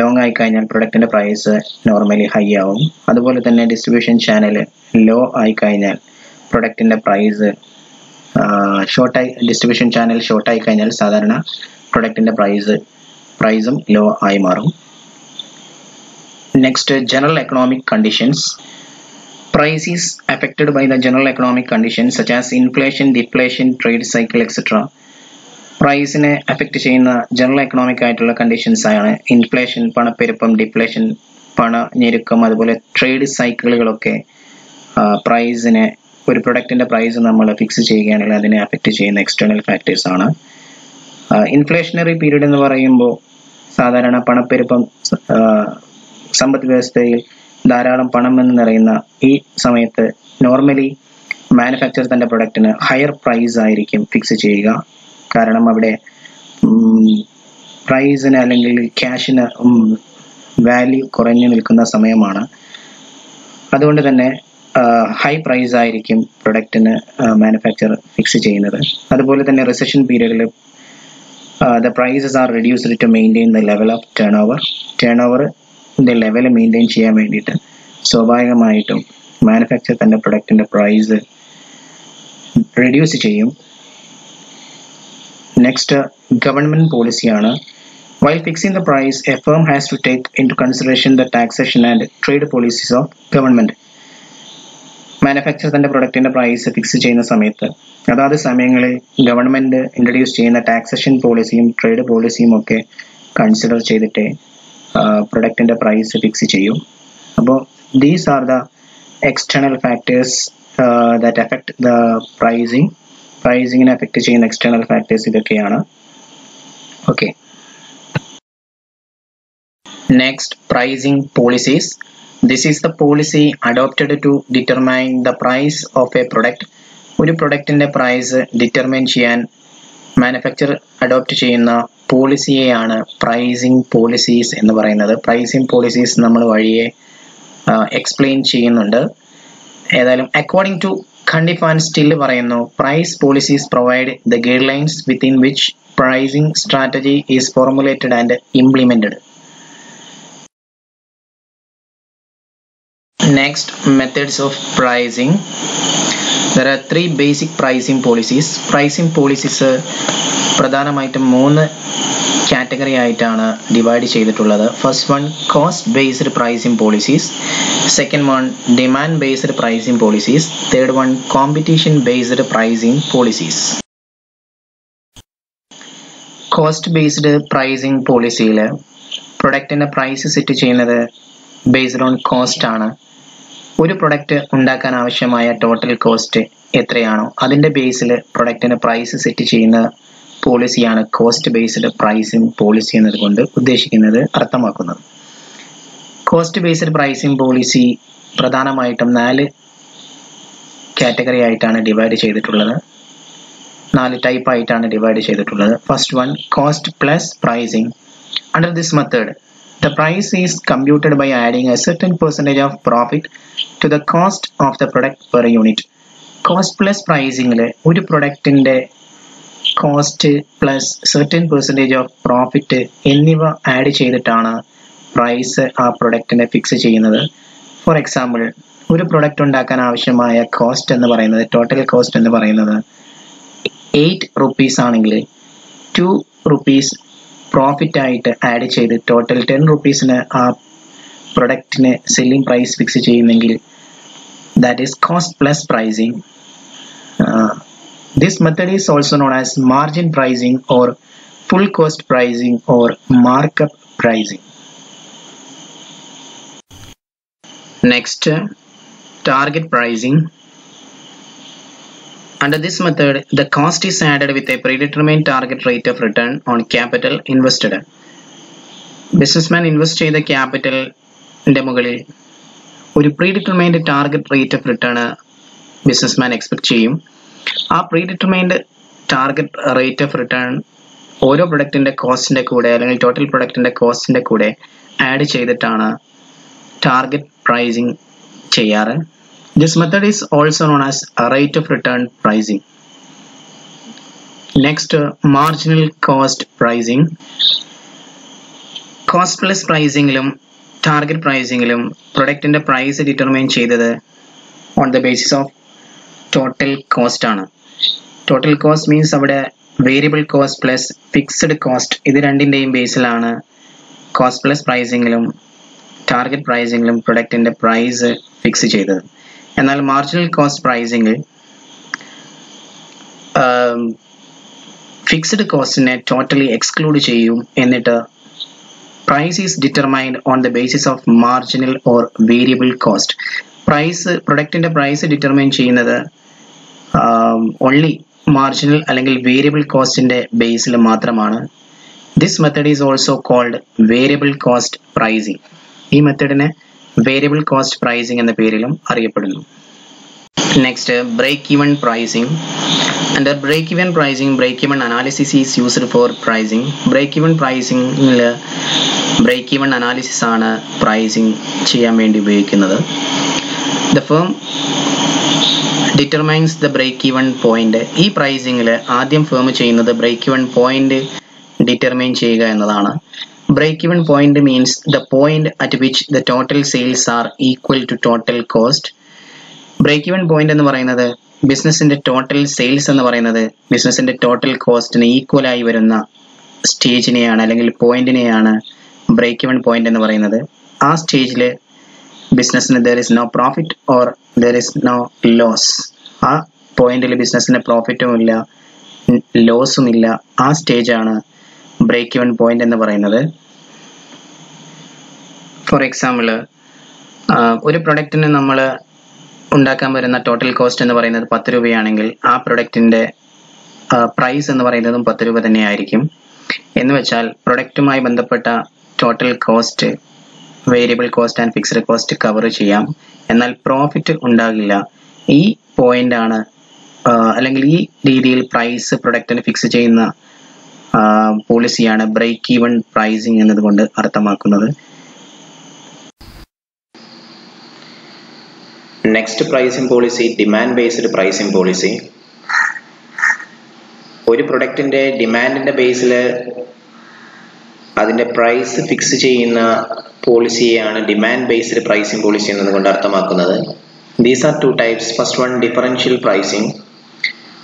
ലോങ് ആയിക്കഴിഞ്ഞാൽ പ്രൊഡക്റ്റിൻ്റെ പ്രൈസ് നോർമലി ഹൈ ആവും. അതുപോലെ തന്നെ ഡിസ്ട്രിബ്യൂഷൻ ചാനൽ ലോ ആയിക്കഴിഞ്ഞാൽ പ്രൊഡക്റ്റിൻ്റെ പ്രൈസ് ഷോർട്ടായി ഡിസ്ട്രിബ്യൂഷൻ ചാനൽ ഷോർട്ടായി കഴിഞ്ഞാൽ സാധാരണ പ്രൊഡക്റ്റിൻ്റെ പ്രൈസ് പ്രൈസും ലോ ആയി മാറും. Next general economic conditions. Price is affected by the general economic conditions such as inflation, deflation, trade cycle etcetera. പ്രൈസിനെ അഫക്റ്റ് ചെയ്യുന്ന ജനറൽ എക്കണോമിക് ആയിട്ടുള്ള കണ്ടീഷൻസ് ആണ് ഇൻഫ്ലേഷൻ, പണപ്പെരുപ്പം, ഡിഫ്ലേഷൻ, പണഞ്ഞെരുക്കം, അതുപോലെ ട്രേഡ് സൈക്കിളുകളൊക്കെ പ്രൈസിനെ, ഒരു പ്രൊഡക്റ്റിൻ്റെ പ്രൈസ് നമ്മൾ ഫിക്സ് ചെയ്യുകയാണെങ്കിൽ അതിനെ അഫക്റ്റ് ചെയ്യുന്ന എക്സ്റ്റേണൽ ഫാക്ടേഴ്സ് ആണ്. ഇൻഫ്ലേഷണറി പീരീഡ് എന്ന് പറയുമ്പോൾ സാധാരണ പണപ്പെരുപ്പം സമ്പദ് വ്യവസ്ഥയിൽ ധാരാളം പണം എന്ന് നിറയുന്ന ഈ സമയത്ത് നോർമലി മാനുഫാക്ചർ തന്റെ പ്രൊഡക്റ്റിന് ഹയർ പ്രൈസ് ആയിരിക്കും ഫിക്സ് ചെയ്യുക. കാരണം അവിടെ പ്രൈസിന് അല്ലെങ്കിൽ ക്യാഷിന് വാല്യൂ കുറഞ്ഞു നിൽക്കുന്ന സമയമാണ്. അതുകൊണ്ട് തന്നെ ഹൈ പ്രൈസ് ആയിരിക്കും പ്രൊഡക്റ്റിന് മാനുഫാക്ചർ ഫിക്സ് ചെയ്യുന്നത്. അതുപോലെ തന്നെ റിസഷൻ പീരീഡിൽ the prices are reduced to maintain the level of turnover turnover ഇതിൻ്റെ ലെവൽ മെയിൻറ്റെയിൻ ചെയ്യാൻ വേണ്ടിയിട്ട് സ്വാഭാവികമായിട്ടും മാനുഫാക്ചർ തൻ്റെ പ്രൊഡക്റ്റിൻ്റെ പ്രൈസ് റെഡ്യൂസ് ചെയ്യും. നെക്സ്റ്റ് ഗവൺമെൻറ് പോളിസിയാണ്. While fixing the price a firm has to take into consideration the taxation and trade policies of government. Manufacture തൻ്റെ പ്രൊഡക്റ്റിൻ്റെ പ്രൈസ് ഫിക്സ് ചെയ്യുന്ന സമയത്ത് അതാത് സമയങ്ങളിൽ ഗവൺമെൻറ് ഇൻട്രൊഡ്യൂസ് ചെയ്യുന്ന ടാക്സേഷൻ പോളിസിയും ട്രേഡ് പോളിസിയും ഒക്കെ കൺസിഡർ ചെയ്തിട്ടേ പ്രൊഡക്റ്റിൻ്റെ പ്രൈസ് ഫിക്സ് ചെയ്യും. അപ്പോൾ these are the external factors that effect the pricing പ്രൈസിങ്ങിനെ എഫക്ട് ചെയ്യുന്ന എക്സ്റ്റേണൽ ഫാക്ടേഴ്സ് ഇതൊക്കെയാണ്. Okay, next pricing policies. This is the policy adopted to determine the price of a product. ഒരു പ്രൊഡക്റ്റിൻ്റെ price determine ചെയ്യാൻ manufacture adopt ചെയ്യുന്ന പോളിസിയെയാണ് pricing policies എന്ന് പറയുന്നത്. പ്രൈസിങ് പോളിസീസ് നമ്മൾ വഴിയെ എക്സ്പ്ലെയിൻ ചെയ്യുന്നുണ്ട്. ഏതായാലും according to Cundiff and Still പറയുന്നു, price policies provide the guidelines within which pricing strategy is formulated and implemented. Next, methods of pricing. There are three basic pricing policies. Pricing policies പ്രധാനമായിട്ടും മൂന്ന് category ആയിട്ടാണ് divide ചെയ്തിട്ടുള്ളത്. First one cost based pricing policies, second one demand based pricing policies, third one competition based pricing policies. Cost based pricing പോളിസിയിൽ പ്രൊഡക്റ്റിൻ്റെ price set ചെയ്യുന്നത് based on cost ആണ്. ഒരു product ഉണ്ടാക്കാൻ ആവശ്യമായ ടോട്ടൽ കോസ്റ്റ് എത്രയാണോ അതിൻ്റെ ബേസിൽ പ്രൊഡക്റ്റിന് പ്രൈസ് സെറ്റ് ചെയ്യുന്ന പോളിസിയാണ് കോസ്റ്റ് ബേസ്ഡ് പ്രൈസിംഗ് പോളിസി എന്നതുകൊണ്ട് ഉദ്ദേശിക്കുന്നത് അർത്ഥമാക്കുന്നത്. കോസ്റ്റ് ബേസ്ഡ് പ്രൈസിംഗ് പോളിസി പ്രധാനമായിട്ടും നാല് കാറ്റഗറി ആയിട്ടാണ് ഡിവൈഡ് ചെയ്തിട്ടുള്ളത്, നാല് ടൈപ്പ് ആയിട്ടാണ് ഡിവൈഡ് ചെയ്തിട്ടുള്ളത്. First one cost plus pricing. Under this method the price is computed by adding a certain percentage of profit to the cost of the product per unit. Cost plus pricing le oru product inde cost plus certain percentage of profit enniva add cheyittana price aa product ne fix cheyyunnathu. For example, oru product undakkan avashyamaya cost ennu parayunnathu, total cost ennu parayunnathu eight rupees aanengile two rupees profit ആയിട്ട് add ചെയ്ത് total ten റുപ്പീസിന് ആ പ്രൊഡക്റ്റിന് selling price fix ചെയ്യുന്നെങ്കിൽ that is cost plus pricing. This method is also known as margin pricing or full cost pricing or markup pricing. Next, target pricing. Under this method, the cost is added with a predetermined target rate of return on capital invested. Businessman invest ചെയ്ത ക്യാപിറ്റലിൻ്റെ മുകളിൽ ഒരു predetermined target rate of return businessman expect ചെയ്യും. ആ predetermined target rate of return ഓരോ പ്രൊഡക്റ്റിൻ്റെ കോസ്റ്റിൻ്റെ കൂടെ അല്ലെങ്കിൽ ടോട്ടൽ പ്രൊഡക്റ്റിൻ്റെ കോസ്റ്റിൻ്റെ കൂടെ ആഡ് ചെയ്തിട്ടാണ് ടാർഗറ്റ് പ്രൈസിങ് ചെയ്യാറ്. This method is also known as rate of return pricing. Next, marginal cost pricing. Cost plus pricing ilum, target pricing ilum, product inde price determine cheyidathu on the basis of total cost aanu. Total cost means avade variable cost plus fixed cost. Idu randindeyum base ilana cost plus pricing ilum, target pricing ilum, product inde price fix cheyidathu. എന്നാൽ marginal cost പ്രൈസിങ്ങിൽ fixed കോസ്റ്റിനെ totally exclude ചെയ്യും. എന്നിട്ട് price is determined on the basis of marginal or variable cost. Price പ്രൊഡക്റ്റിൻ്റെ price determine ചെയ്യുന്നത് only marginal അല്ലെങ്കിൽ variable കോസ്റ്റിൻ്റെ ബേസിൽ മാത്രമാണ്. This method is also called variable cost pricing. This method is variable cost pricing. Next, break-even pricing. Under break-even pricing, break-even analysis is used for pricing. Break-even pricing break-even analysis is pricing. The firm determines the break-even point. This pricing is the firm the break-even point determine break-even point means the point at which the total sales are equal to total cost. Break-even point ennu parayanathu business inde total sales ennu parayanathu business inde total cost ne equal ayi varuna stage neyaana allengil point neyaana break-even point ennu parayanathu. Aa stage le business ne there is no profit or there is no loss. Aa point le business ne profit um illa loss um illa. Aa stage aanu break-even point ennu parayanathu. For example, oru product ne nammal ഉണ്ടാക്കാൻ വരുന്ന total cost എന്ന് പറയുന്നത് പത്ത് രൂപയാണെങ്കിൽ ആ പ്രൊഡക്റ്റിന്റെ price എന്ന് പറയുന്നതും പത്ത് രൂപ തന്നെയായിരിക്കും. എന്ന് വെച്ചാൽ പ്രൊഡക്റ്റുമായി ബന്ധപ്പെട്ട total cost variable cost and fixed cost cover ചെയ്യാം, എന്നാൽ പ്രോഫിറ്റ് ഉണ്ടാകില്ല. ഈ പോയിന്റ് ആണ് അല്ലെങ്കിൽ ഈ രീതിയിൽ പ്രൈസ് പ്രൊഡക്റ്റിന് ഫിക്സ് ചെയ്യുന്ന പോളിസിയാണ് ബ്രേക്ക് ഈവൻ പ്രൈസിംഗ് എന്നതുകൊണ്ട് അർത്ഥമാക്കുന്നത്. Next pricing policy, demand based pricing policy. ഒരു പ്രൊഡക്റ്റിന്റെ ഡിമാൻഡിന്റെ ബേസിൽ അതിന്റെ പ്രൈസ് ഫിക്സ് ചെയ്യുന്ന പോളിസിയാണ് ഡിമാൻഡ് ബേസ്ഡ് പ്രൈസിംഗ് പോളിസി എന്നതുകൊണ്ട് അർത്ഥമാക്കുന്നത്. These are two types. First one, differential pricing.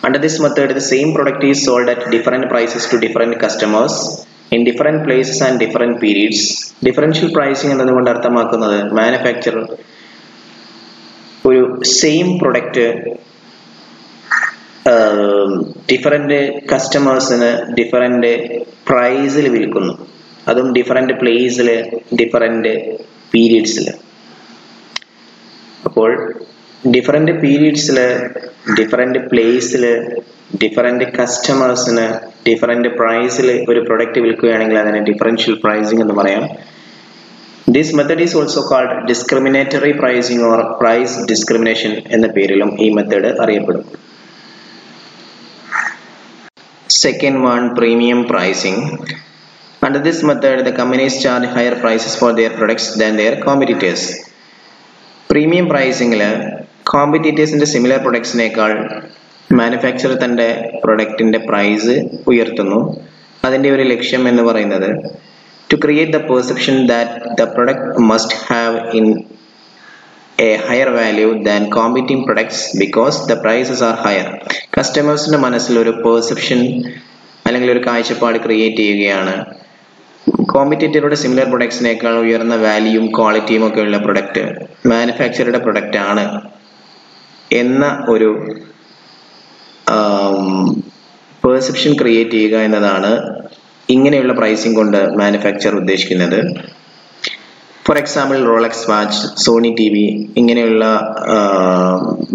Under this method, the same product is sold at different prices to different customers in different places and different periods. Differential pricing എന്നതുകൊണ്ട് അർത്ഥമാക്കുന്നത് manufacturer ഒരു same product different കസ്റ്റമേഴ്സിന് different പ്രൈസിൽ വിൽക്കുന്നു, അതും different പ്ലേസിൽ different പീരീഡ്സിൽ. അപ്പോൾ ഡിഫറൻറ്റ് പീരീഡ്സിൽ ഡിഫറൻറ്റ് പ്ലേസിൽ ഡിഫറൻറ്റ് കസ്റ്റമേഴ്സിന് ഡിഫറൻറ്റ് പ്രൈസിൽ ഒരു പ്രൊഡക്റ്റ് വിൽക്കുകയാണെങ്കിൽ അതിന് ഡിഫറൻഷ്യൽ പ്രൈസിംഗ് എന്ന് പറയാം. This method is also called discriminatory pricing or price discrimination എന്ന പേരിലും ഈ മെത്തേഡ് അറിയപ്പെടും. Second one, premium pricing. Under this method, the companies charge higher prices for their products than their competitors. Premium pricing ല കോമ്പറ്റീറ്റേഴ്സിന്റെ similar പ്രൊഡക്ട്സിനേക്കാൾ manufacturer തന്റെ പ്രൊഡക്റ്റിന്റെ price ഉയർത്തുന്നു. അതിന്റെ ഒരു ലക്ഷ്യം എന്ന് പറയുന്നത് to create the perception that the product must have in a higher value than competing products because the prices are higher. Customers ന്റെ മനസ്സിൽ ഒരു പെർസെപ്ഷൻ അല്ലെങ്കിൽ ഒരു കാഴ്ചപ്പാട് ക്രിയേറ്റ് ചെയ്യുകയാണ്. കോമ്പറ്റീറ്ററുടെ സിമിലർ പ്രൊഡക്ട്സിനേക്കാൾ ഉയർന്ന വാല്യൂയും ക്വാളിറ്റിയും ഒക്കെ ഉള്ള പ്രൊഡക്റ്റ് മാനുഫാക്ചറുടെ പ്രൊഡക്റ്റ് ആണ് എന്ന ഒരു പെർസെപ്ഷൻ ക്രിയേറ്റ് ചെയ്യുക എന്നതാണ് ഇങ്ങനെയുള്ള പ്രൈസിംഗ് കൊണ്ട് മാനുഫാക്ചർ ഉദ്ദേശിക്കുന്നത്. For example, Rolex watch, Sony T V, ഇങ്ങനെയുള്ള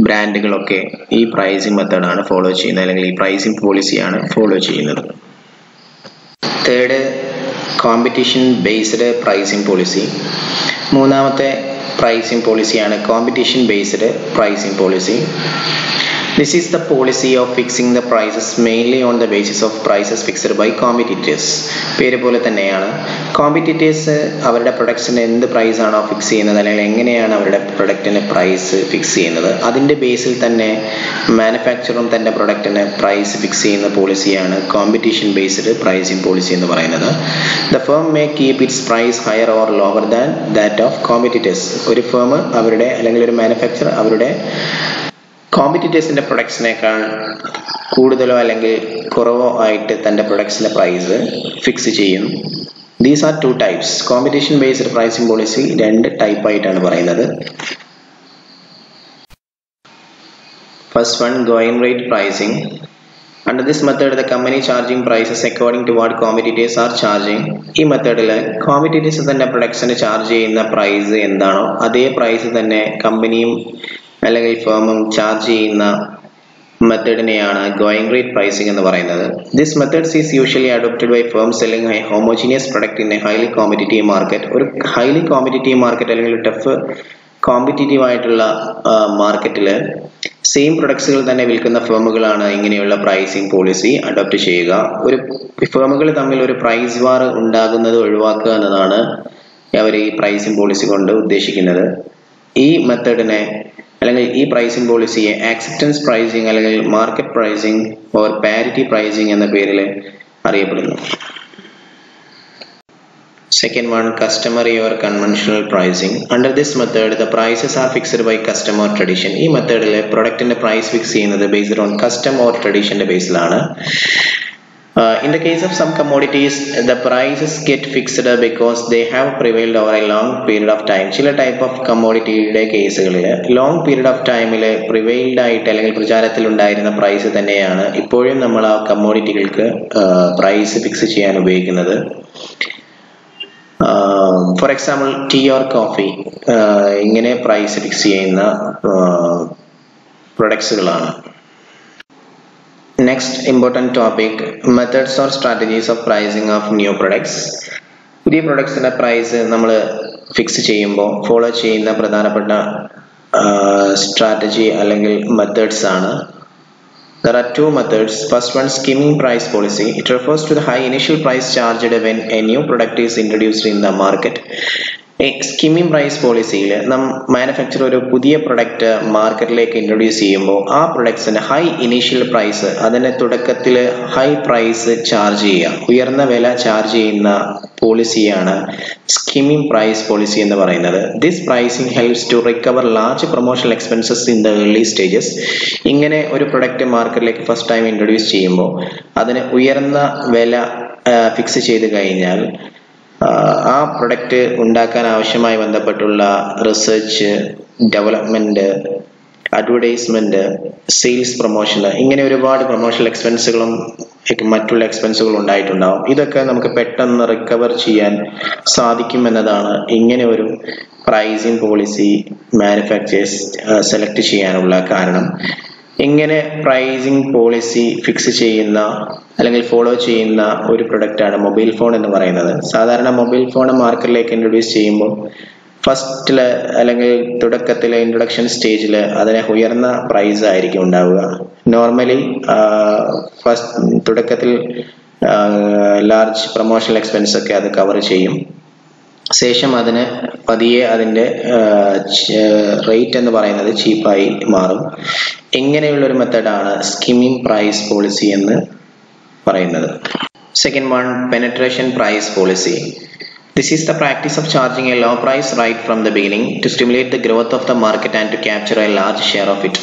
ബ്രാൻഡുകളൊക്കെ ഈ പ്രൈസിംഗ് മെത്തേഡാണ് ഫോളോ ചെയ്യുന്നത്, അല്ലെങ്കിൽ ഈ പ്രൈസിംഗ് പോളിസിയാണ് ഫോളോ ചെയ്യുന്നത്. Third, competition based pricing policy. മൂന്നാമത്തെ പ്രൈസിംഗ് പോളിസിയാണ് competition based pricing policy. This is the policy of fixing the prices mainly on the basis of prices fixed by competitors. പേര് പോലെ തന്നെയാണ്, കോമ്പറ്റീറ്റേഴ്സ് അവരുടെ പ്രൊഡക്ട്സിന് എന്ത് പ്രൈസ് ആണോ ഫിക്സ് ചെയ്യുന്നത് അല്ലെങ്കിൽ എങ്ങനെയാണ് അവരുടെ പ്രൊഡക്റ്റിന് പ്രൈസ് ഫിക്സ് ചെയ്യുന്നത് അതിൻ്റെ ബേസിൽ തന്നെ മാനുഫാക്ചറും തൻ്റെ പ്രൊഡക്റ്റിന് പ്രൈസ് ഫിക്സ് ചെയ്യുന്ന പോളിസിയാണ് കോമ്പറ്റീഷൻ ബേസ്ഡ് പ്രൈസിംഗ് പോളിസി എന്ന് പറയുന്നത്. The firm may keep its price higher or lower than that of competitors. ഒരു ഫേം അവരുടെ അല്ലെങ്കിൽ ഒരു മാനുഫാക്ചർ അവരുടെ കോമ്പറ്റീറ്റേഴ്സിൻ്റെ പ്രൊഡക്ട്സിനേക്കാൾ കൂടുതലോ അല്ലെങ്കിൽ കുറവോ ആയിട്ട് തൻ്റെ പ്രൊഡക്ട്സിൻ്റെ പ്രൈസ് ഫിക്സ് ചെയ്യും. These are two types. Competition based pricing policy രണ്ട് ടൈപ്പായിട്ടാണ് പറയുന്നത്. First one, going rate pricing. Under this method the company charging prices according to what competitors are charging. ഈ മെത്തേഡിൽ കോമ്പറ്റീറ്റേഴ്സ് തന്നെ പ്രൊഡക്ട്സിന് ചാർജ് ചെയ്യുന്ന പ്രൈസ് എന്താണോ അതേ പ്രൈസ് തന്നെ കമ്പനിയും അല്ലെങ്കിൽ ഫേമും ചാർജ് ചെയ്യുന്ന method neyana going rate pricing ennu parayunnathu. This method is usually adopted by firms selling a homogeneous product in a highly competitive market. Or highly competitive market allengil tough competitive ആയിട്ടുള്ള മാർക്കറ്റിൽ same പ്രൊഡക്ട്സുകൾ തന്നെ വിൽക്കുന്ന ഫേമുകളാണ് ഇങ്ങനെയുള്ള pricing policy adopt ചെയ്യുക. ഒരു ഫേമുകൾ തമ്മിൽ ഒരു price വാർ ഉണ്ടാകുന്നത് ഒഴിവാക്കുക എന്നതാണ് അവർ ഈ പ്രൈസിംഗ് പോളിസി കൊണ്ട് ഉദ്ദേശിക്കുന്നത്. ഈ മെത്തേഡിനെ അല്ലെങ്കിൽ ഈ പ്രൈസിംഗ് പോളിസിയെ ആക്സെപ്റ്റൻസ് പ്രൈസിംഗ് അല്ലെങ്കിൽ market pricing or parity pricing എന്ന പേരിൽ അറിയപ്പെടുന്നു. Second one, customary or conventional pricing. Under this method, the prices are fixed by custom or tradition. This method is a product in the price fixed based on custom or tradition based. Uh, in the case of some commodities, the prices get fixed because they have prevailed over a long period of time. Chilla type of commodity case, long period of time prevailed ആയിട്ട് അല്ലെങ്കിൽ പ്രചാരത്തിൽ ഉണ്ടായിരുന്ന price തന്നെയാണ് ഇപ്പോഴും നമ്മൾ ആ കമ്മോഡിറ്റികൾക്ക് price fix ചെയ്യാൻ ഉപയോഗിക്കുന്നത്. Uh, for example, tea or coffee ingane uh, price fix cheyna uh, products galana. Next important topic, methods or strategies of pricing of new products. Pudhiya products inde price nammal fix cheyumbo follow cheyna pradhanapatta uh, strategy allengil methods aanu. There are two methods. First one, skimming price policy. It refers to the high initial price charged when a new product is introduced in the market. A skimming price policy, the manufacturer of a product market like introduce ചെയ്യുമ്പോൾ ആ പ്രൊഡക്ട്സിന് high initial price, അതിന് തുടക്കത്തിൽ high price charge ചെയ്യുക, ഉയർന്ന വില charge ചെയ്യുന്ന പോളിസിയാണ് skimming price policy എന്ന് പറയുന്നത്. This pricing helps to recover large promotional expenses in the early stages. ഇങ്ങനെ ഒരു പ്രൊഡക്റ്റ് മാർക്കറ്റിലേക്ക് ഫസ്റ്റ് ടൈം ഇൻട്രൊഡ്യൂസ് ചെയ്യുമ്പോൾ അതിന് ഉയർന്ന വില ഫിക്സ് ചെയ്ത് കഴിഞ്ഞാൽ ആ പ്രൊഡക്റ്റ് ഉണ്ടാക്കാൻ ആവശ്യമായി ബന്ധപ്പെട്ടുള്ള research, development, advertisement, sales promotion, ഇങ്ങനെ ഒരുപാട് പ്രൊമോഷണൽ എക്സ്പെൻസുകളും മറ്റുള്ള എക്സ്പെൻസുകളും ഉണ്ടായിട്ടുണ്ടാവും. ഇതൊക്കെ നമുക്ക് പെട്ടെന്ന് റിക്കവർ ചെയ്യാൻ സാധിക്കും എന്നതാണ് ഇങ്ങനെ ഒരു പ്രൈസിംഗ് പോളിസി മാനുഫാക്ചേഴ്സ് സെലക്ട് ചെയ്യാനുള്ള കാരണം. ഇങ്ങനെ പ്രൈസിംഗ് പോളിസി ഫിക്സ് ചെയ്യുന്ന അല്ലെങ്കിൽ ഫോളോ ചെയ്യുന്ന ഒരു പ്രൊഡക്റ്റാണ് മൊബൈൽ ഫോൺ എന്ന് പറയുന്നത്. സാധാരണ മൊബൈൽ ഫോൺ മാർക്കറ്റിലേക്ക് ഇൻട്രൊഡ്യൂസ് ചെയ്യുമ്പോൾ ഫസ്റ്റില് അല്ലെങ്കിൽ തുടക്കത്തിലെ ഇൻട്രൊഡക്ഷൻ സ്റ്റേജിൽ അതിന് ഉയർന്ന പ്രൈസ് ആയിരിക്കും ഉണ്ടാവുക. നോർമലി ഫസ്റ്റ് തുടക്കത്തിൽ ലാർജ് പ്രൊമോഷണൽ എക്സ്പെൻസ് ഒക്കെ അത് കവർ ചെയ്യും. ശേഷം അതിന് പതിയെ അതിൻ്റെ റേറ്റ് എന്ന് പറയുന്നത് ചീപ്പായി മാറും. ഇങ്ങനെയുള്ളൊരു മെത്തേഡാണ് സ്കിമ്മിംഗ് പ്രൈസ് പോളിസി എന്ന് പറയുന്നത്. Second one, penetration price policy. This is the practice of charging a low price right from the beginning to stimulate the growth of the market and to capture a large share of it.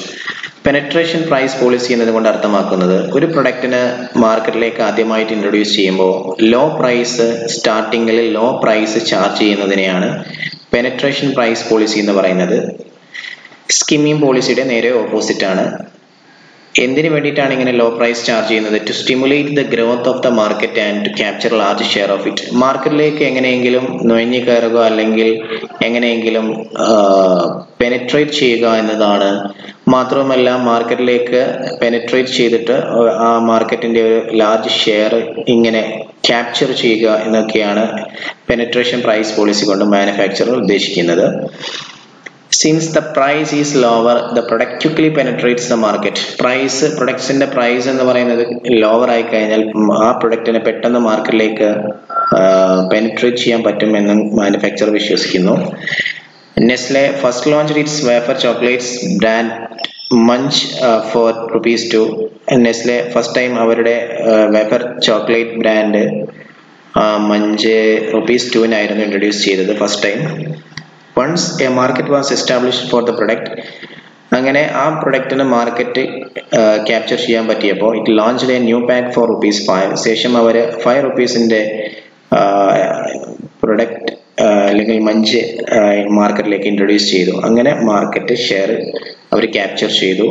Penetration price policy എന്നതുകൊണ്ട് അർത്ഥമാക്കുന്നത് ഒരു പ്രൊഡക്റ്റിന് മാർക്കറ്റിലേക്ക് ആദ്യമായിട്ട് introduce ചെയ്യുമ്പോൾ low price സ്റ്റാർട്ടിങ്ങിൽ low price charge ചെയ്യുന്നതിനെയാണ് penetration price policy എന്ന് പറയുന്നത്. സ്കിമ്മിംഗ് പോളിസിയുടെ നേരെ ഓപ്പോസിറ്റ് ആണ്. എന്തിനു വേണ്ടിയിട്ടാണ് ഇങ്ങനെ ലോ പ്രൈസ് ചാർജ് ചെയ്യുന്നത്? To stimulate the growth of the market and to capture large share of it. മാർക്കറ്റിലേക്ക് എങ്ങനെയെങ്കിലും നുഴഞ്ഞു കയറുക അല്ലെങ്കിൽ എങ്ങനെയെങ്കിലും പെനട്രേറ്റ് ചെയ്യുക എന്നതാണ്. മാത്രവുമല്ല മാർക്കറ്റിലേക്ക് പെനട്രേറ്റ് ചെയ്തിട്ട് ആ മാർക്കറ്റിൻ്റെ ഒരു ലാർജ് ഷെയർ ഇങ്ങനെ ക്യാപ്ചർ ചെയ്യുക എന്നൊക്കെയാണ് പെനട്രേഷൻ പ്രൈസ് പോളിസി കൊണ്ട് മാനുഫാക്ചറർ ഉദ്ദേശിക്കുന്നത്. Since the price is lower, the product quickly penetrates the market. Price products in the price and the lower I can product in a pet on the market like uh, penetrate and manufacturer wishes. Nestle first launched its wafer chocolates brand Munch uh, for rupees two. And Nestle first time our day uh, wafer chocolate brand uh, Munch rupees two and I introduced here the first time. Once a market was established for the product, അങ്ങനെ ആ പ്രൊഡക്റ്റിന് market capture ചെയ്യാൻ പറ്റിയപ്പോൾ it launched a new pack for rupees five. ശേഷം അവർ five റുപ്പീസിൻ്റെ product അല്ലെങ്കിൽ Munch മാർക്കറ്റിലേക്ക് introduce ചെയ്തു. അങ്ങനെ മാർക്കറ്റ് ഷെയർ അവർ ക്യാപ്ചർ ചെയ്തു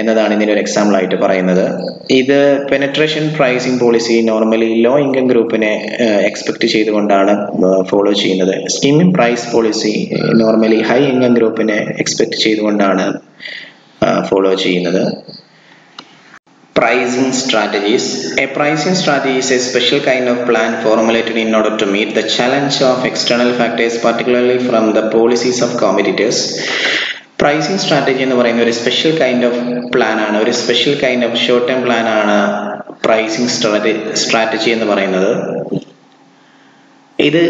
എന്നതാണ് ഇതിൻ്റെ ഒരു എക്സാമ്പിൾ ആയിട്ട് പറയുന്നത്. ഇത് penetration pricing policy normally low income ഗ്രൂപ്പിനെ എക്സ്പെക്ട് ചെയ്തുകൊണ്ടാണ് ഫോളോ ചെയ്യുന്നത്. Skimming price policy normally high income ഗ്രൂപ്പിനെ എക്സ്പെക്ട് ചെയ്തുകൊണ്ടാണ് ഫോളോ ചെയ്യുന്നത്. Pricing strategies. A pricing strategy is a special kind of plan formulated in order to meet the challenge of external factors, particularly from the policies of competitors. Pricing strategy എന്ന് പറയുന്ന ഒരു special kind of plan ആണ്, ഒരു special kind of short time plan ആണ് pricing strategy എന്ന് പറയുന്നത്. ഇത്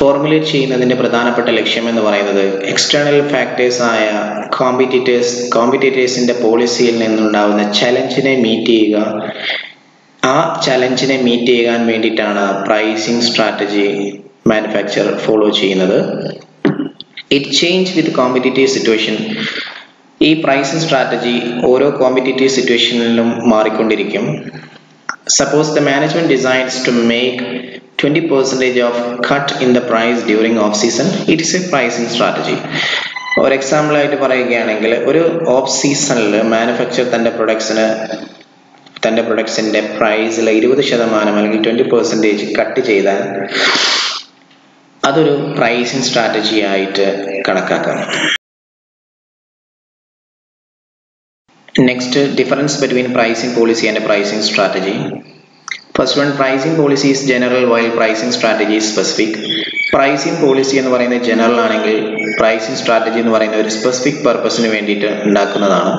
formulate ചെയ്യുന്നതിൻ്റെ പ്രധാനപ്പെട്ട ലക്ഷ്യം എന്ന് പറയുന്നത് എക്സ്റ്റേണൽ ഫാക്ടേഴ്സ് ആയ കോമ്പറ്റീറ്റേഴ്സ് കോമ്പറ്റീറ്റേഴ്സിൻ്റെ പോളിസിയിൽ നിന്നുണ്ടാകുന്ന ചലഞ്ചിനെ മീറ്റ് ചെയ്യുക, ആ ചലഞ്ചിനെ മീറ്റ് ചെയ്യാൻ വേണ്ടിയിട്ടാണ് പ്രൈസിംഗ് സ്ട്രാറ്റജി മാനുഫാക്ചർ ഫോളോ ചെയ്യുന്നത്. It change with competitive situation. ഈ പ്രൈസിംഗ് സ്ട്രാറ്റജി ഓരോ കോമ്പറ്റീറ്റീവ് സിറ്റുവേഷനിലും മാറിക്കൊണ്ടിരിക്കും. Suppose the management designs to make twenty percent of cut in the price during off season, it is a pricing strategy. For example, ആയിട്ട് പറയുകയാണെങ്കിൽ ഒരു of സീസണിൽ manufacture തൻ്റെ പ്രൊഡക്ട്സിന് തൻ്റെ പ്രൊഡക്ട്സിൻ്റെ പ്രൈസിൽ ഇരുപത് ശതമാനം അല്ലെങ്കിൽ ട്വൻറ്റി പെർസെൻറ്റേജ് കട്ട് ചെയ്താൽ അതൊരു പ്രൈസിങ് സ്ട്രാറ്റജി ആയിട്ട് കണക്കാക്കാം. Next, difference between pricing policy and pricing strategy. First one, pricing policy is general while pricing strategy is specific. Pricing policy എന്ന് പറയുന്നത് ജനറൽ ആണെങ്കിൽ പ്രൈസിംഗ് സ്ട്രാറ്റജി എന്ന് പറയുന്ന ഒരു സ്പെസിഫിക് പർപ്പസിന് വേണ്ടിയിട്ട് ഉണ്ടാക്കുന്നതാണ്.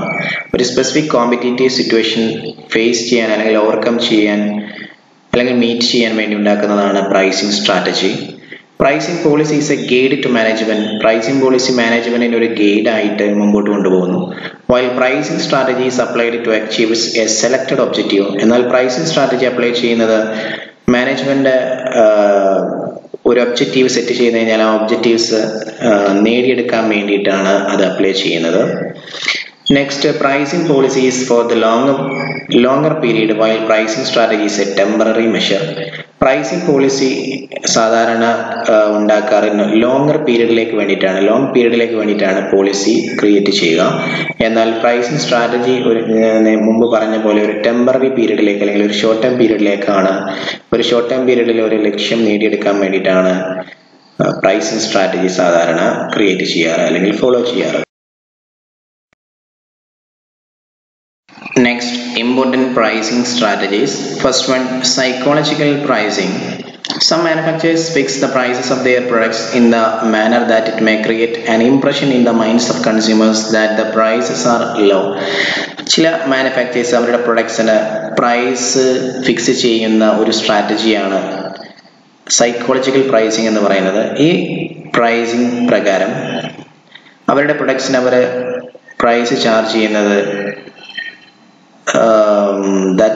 ഒരു സ്പെസിഫിക് കോമ്പറ്റീറ്റീവ് സിറ്റുവേഷൻ ഫേസ് ചെയ്യാൻ അല്ലെങ്കിൽ ഓവർകം ചെയ്യാൻ അല്ലെങ്കിൽ മീറ്റ് ചെയ്യാൻ വേണ്ടി ഉണ്ടാക്കുന്നതാണ് pricing strategy. Pricing policy is a guide to management. Pricing policy മാനേജ്മെൻറ്റിൻ്റെ ഒരു ഗൈഡായിട്ട് മുമ്പോട്ട് കൊണ്ടുപോകുന്നു. While pricing strategy is applied to achieve a selected objective. എന്നാൽ പ്രൈസിംഗ് സ്ട്രാറ്റജി അപ്ലൈ ചെയ്യുന്നത് മാനേജ്മെൻറ്റ് ഒരു ഒബ്ജക്റ്റീവ് സെറ്റ് ചെയ്ത് കഴിഞ്ഞാൽ ആ ഒബ്ജക്റ്റീവ്സ് നേടിയെടുക്കാൻ വേണ്ടിയിട്ടാണ് അത് അപ്ലൈ ചെയ്യുന്നത്. Next, pricing policy is for the longer longer period while pricing strategy is a temporary measure. Pricing policy സാധാരണ ഉണ്ടാക്കാറ് ലോങ്ങർ പീരീഡിലേക്ക് വേണ്ടിയിട്ടാണ് ലോങ് പീരീഡിലേക്ക് വേണ്ടിയിട്ടാണ് പോളിസി ക്രിയേറ്റ് ചെയ്യുക. എന്നാൽ പ്രൈസിംഗ് സ്ട്രാറ്റജി ഒരു മുമ്പ് പറഞ്ഞ പോലെ ഒരു ടെമ്പററി പീരീഡിലേക്ക് അല്ലെങ്കിൽ ഒരു ഷോർട്ട് ടൈം പീരീഡിലേക്കാണ് ഒരു ഷോർട്ട് ടൈം പീരീഡിൽ ഒരു ലക്ഷ്യം നേടിയെടുക്കാൻ വേണ്ടിയിട്ടാണ് പ്രൈസിംഗ് സ്ട്രാറ്റജി സാധാരണ ക്രിയേറ്റ് ചെയ്യാറ് അല്ലെങ്കിൽ ഫോളോ ചെയ്യാറ്. Next, important pricing strategies. First one, psychological pricing. Some manufacturers fix the prices of their products in the manner that it may create an impression in the minds of consumers that the prices are low. ചില manufacturers അവരുടെ പ്രൊഡക്ട്സിന് price fix ചെയ്യുന്ന ഒരു സ്ട്രാറ്റജിയാണ് psychological pricing എന്ന് പറയുന്നത്. ഈ pricing പ്രകാരം അവരുടെ പ്രൊഡക്ട്സിന് അവർ പ്രൈസ് ചാർജ് ചെയ്യുന്നത് Um, that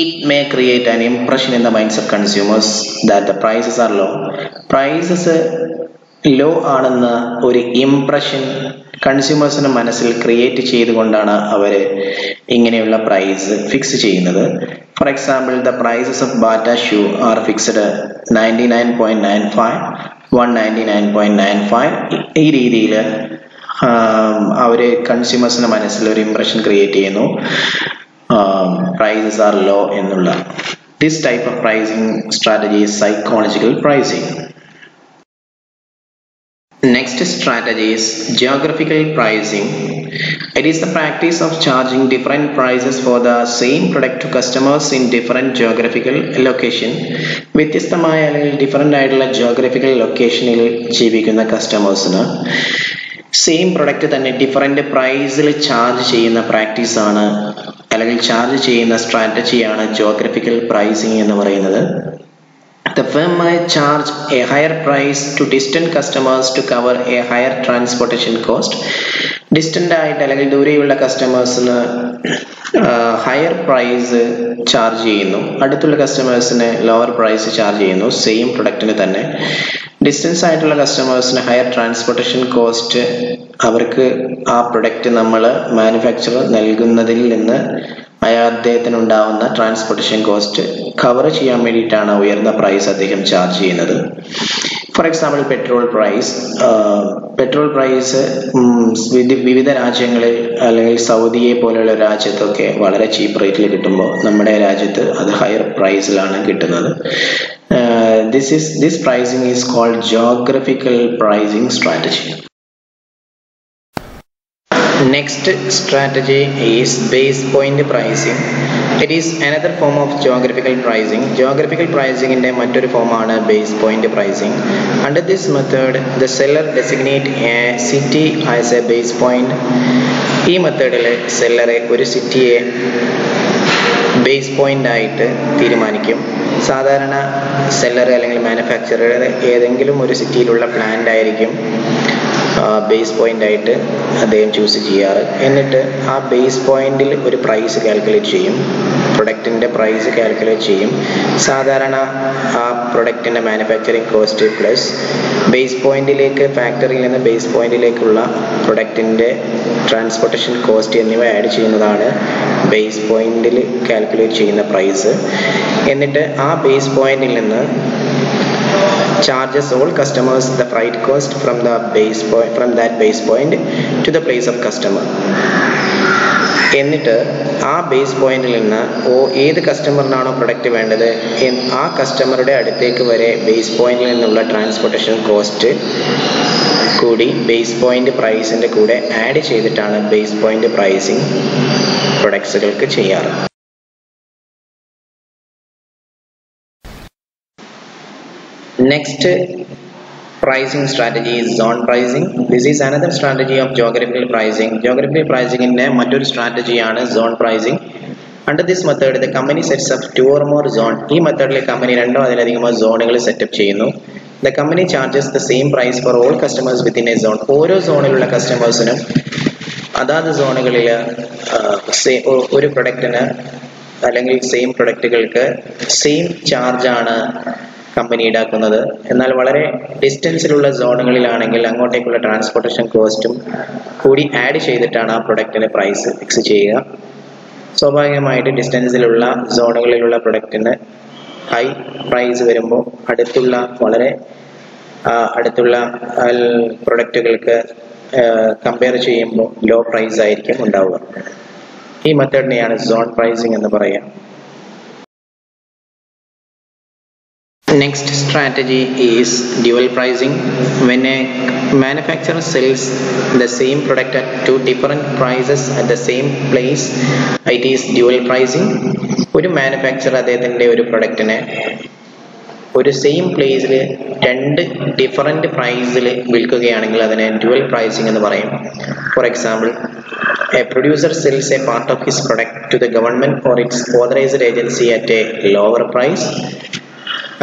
it may create an impression in the minds of consumers that the prices are low. Prices low ആണെന്ന ഒരു ഇംപ്രഷൻ കൺസ്യൂമേഴ്സിന് മനസ്സിൽ ക്രിയേറ്റ് ചെയ്തുകൊണ്ടാണ് അവർ ഇങ്ങനെയുള്ള പ്രൈസ് ഫിക്സ് ചെയ്യുന്നത്. For example, the prices of Bata shoe are fixed ninety nine point nine five one ninety nine point nine five ഈ രീതിയിൽ അവർ കൺസ്യൂമേഴ്സിന് മനസ്സിൽ ഒരു ഇംപ്രഷൻ ക്രിയേറ്റ് ചെയ്യുന്നു പ്രൈസസ് ആർ ലോ എന്നുള്ള. This type of pricing strategy is psychological pricing. Next strategy is geographical pricing. It is the practice of charging different prices for the same product to customers in different geographical location. വ്യത്യസ്തമായ അല്ലെങ്കിൽ different ആയിട്ടുള്ള geographical ലൊക്കേഷനിൽ ജീവിക്കുന്ന കസ്റ്റമേഴ്സിന് same product തന്നെ different പ്രൈസിൽ charge ചെയ്യുന്ന പ്രാക്ടീസാണ് അല്ലെങ്കിൽ ചാർജ് ചെയ്യുന്ന സ്ട്രാറ്റജിയാണ് ജോഗ്രഫിക്കൽ പ്രൈസിംഗ് എന്ന് പറയുന്നത്. The firm might charge a higher price to distant customers to cover a higher transportation cost. Distant ആയിട്ട് അല്ലെങ്കിൽ ദൂരെയുള്ള കസ്റ്റമേഴ്സിന് ഹയർ പ്രൈസ് ചാർജ് ചെയ്യുന്നു, അടുത്തുള്ള കസ്റ്റമേഴ്സിന് ലോവർ പ്രൈസ് ചാർജ് ചെയ്യുന്നു സെയിം പ്രൊഡക്റ്റിന് തന്നെ. ഡിസ്റ്റൻസ് ആയിട്ടുള്ള കസ്റ്റമേഴ്സിന് ഹയർ ട്രാൻസ്പോർട്ടേഷൻ കോസ്റ്റ് അവർക്ക് ആ പ്രൊഡക്റ്റ് നമ്മൾ മാനുഫാക്ചറർ നൽകുന്നതിൽ നിന്ന് അയാൾ അദ്ദേഹത്തിനുണ്ടാവുന്ന ട്രാൻസ്പോർട്ടേഷൻ കോസ്റ്റ് കവർ ചെയ്യാൻ വേണ്ടിയിട്ടാണ് ഉയർന്ന പ്രൈസ് അദ്ദേഹം ചാർജ് ചെയ്യുന്നത്. For example, petrol price petrol price വിവിധ രാജ്യങ്ങളിൽ അല്ലെങ്കിൽ സൗദിയെ പോലെയുള്ള രാജ്യത്തൊക്കെ വളരെ ചീപ്പ് റേറ്റിൽ കിട്ടുമ്പോൾ നമ്മുടെ രാജ്യത്ത് അത് ഹയർ പ്രൈസിലാണ് കിട്ടുന്നത്. This is this pricing is called geographical pricing strategy. Next strategy is base point pricing. It is another form of geographical pricing. Geographical pricing in the another form is base point pricing. Under this method, the seller designate a city as a base point. This method is seller a city base point ആയിട്ട് തീരുമാനിക്കും. സാധാരണ seller അല്ലെങ്കിൽ manufacturer ഏതെങ്കിലും ഒരു സിറ്റിയിലുള്ള plant ആയിരിക്കും base point ആയിട്ട് അദ്ദേഹം ചൂസ് ചെയ്യാറ്. എന്നിട്ട് ആ ബേസ് പോയിന്റിൽ ഒരു പ്രൈസ് കാൽക്കുലേറ്റ് ചെയ്യും, പ്രൊഡക്റ്റിൻ്റെ പ്രൈസ് കാൽക്കുലേറ്റ് ചെയ്യും. സാധാരണ ആ പ്രൊഡക്റ്റിൻ്റെ മാനുഫാക്ചറിങ് കോസ്റ്റ് പ്ലസ് ബേസ് പോയിന്റിലേക്ക് ഫാക്ടറിയിൽ നിന്ന് ബേസ് പോയിന്റിലേക്കുള്ള പ്രൊഡക്റ്റിൻ്റെ ട്രാൻസ്പോർട്ടേഷൻ കോസ്റ്റ് എന്നിവ ആഡ് ചെയ്യുന്നതാണ് ബേസ് പോയിന്റിൽ കാൽക്കുലേറ്റ് ചെയ്യുന്ന പ്രൈസ്. എന്നിട്ട് ആ ബേസ് പോയിന്റിൽ നിന്ന് charges all customers the freight cost from the base point from that base point to the place of customer. എന്നിട്ട് ആ ബേസ് പോയിന്റിൽ നിന്ന് ഓ ഏത് കസ്റ്റമറിനാണോ പ്രൊഡക്റ്റ് വേണ്ടത് ആ കസ്റ്റമറുടെ അടുത്തേക്ക് വരെ ബേസ് പോയിന്റിൽ നിന്നുള്ള ട്രാൻസ്പോർട്ടേഷൻ കോസ്റ്റ് കൂടി ബേസ് പോയിന്റ് പ്രൈസിൻ്റെ കൂടെ ആഡ് ചെയ്തിട്ടാണ് ബേസ് പോയിന്റ് പ്രൈസിങ് പ്രൊഡക്ട്സുകൾക്ക് ചെയ്യാറ്. Next pricing strategy is zone pricing. This is another strategy of geographical pricing. Geographical pricing in name another strategy is zone pricing. Under this method, the company sets up two or more zones. This method le company rendu adiladhigama zonugal set up cheyunu. The company charges the same price for all customers within a zone. Oro zone ilulla customers nu adatha zonugalil oru product nu allengil same productgalkku same charge aanu company ഈടാക്കുന്നത്. എന്നാൽ വളരെ ഡിസ്റ്റൻസിലുള്ള സോണുകളിലാണെങ്കിൽ അങ്ങോട്ടേക്കുള്ള transportation കോസ്റ്റും കൂടി add ചെയ്തിട്ടാണ് ആ പ്രൊഡക്റ്റിന് price fix ചെയ്യുക. സ്വാഭാവികമായിട്ട് ഡിസ്റ്റൻസിലുള്ള സോണുകളിലുള്ള പ്രൊഡക്റ്റിന് high price വരുമ്പോൾ അടുത്തുള്ള വളരെ അടുത്തുള്ള പ്രൊഡക്റ്റുകൾക്ക് കമ്പയർ ചെയ്യുമ്പോൾ ലോ പ്രൈസ് ആയിരിക്കും ഉണ്ടാവുക. ഈ മെത്തേഡിനെയാണ് സോൺ പ്രൈസിങ് എന്ന് പറയുക. Next strategy is dual pricing. When a manufacturer sells the same product at two different prices at the same place, it is dual pricing. One manufacturer adeyinte oru product ne oru same place il rendu different price il vilkukayanengil adane dual pricing ennu parayum. For example, a producer sells a part of his product to the government or its authorized agency at a lower price.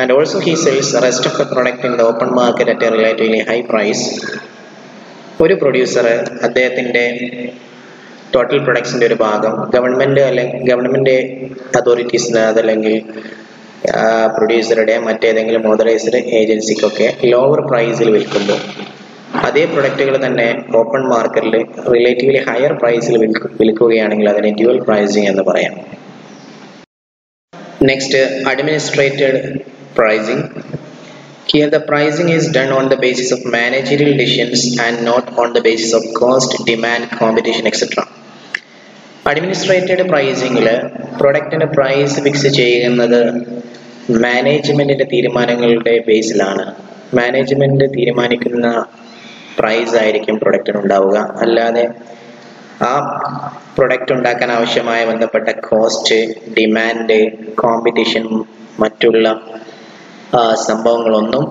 And also he sells the rest of the product in the open market at a relatively high price. ഒരു producer അദ്ദേഹത്തിൻ്റെ total പ്രൊഡക്ട്സിൻ്റെ ഒരു ഭാഗം government അല്ലെങ്കിൽ government അതോറിറ്റീസിന് അതല്ലെങ്കിൽ പ്രൊഡ്യൂസറുടെ മറ്റേതെങ്കിലും authorised ഏജൻസിക്കൊക്കെ lower പ്രൈസിൽ വിൽക്കുമ്പോൾ അതേ പ്രൊഡക്റ്റുകൾ തന്നെ ഓപ്പൺ മാർക്കറ്റിൽ റിലേറ്റീവ്ലി ഹയർ പ്രൈസിൽ വിൽക്കുകയാണെങ്കിൽ അതിനെ ഡ്യുവൽ പ്രൈസിങ് എന്ന് പറയാം. Next, administrated pricing. Here the pricing is done on the basis of managerial decisions and not on the basis of cost, demand, competition, et cetera. Administrated pricing le product and price fix cheyyunnathu management inde theerumanangalude base ilana. Management theerumanikunna price aayirikkum product inu undavuka. Allade ആ product ഉണ്ടാക്കാൻ ആവശ്യമായ ബന്ധപ്പെട്ട cost, demand, competition, മറ്റുള്ള സംഭവങ്ങളൊന്നും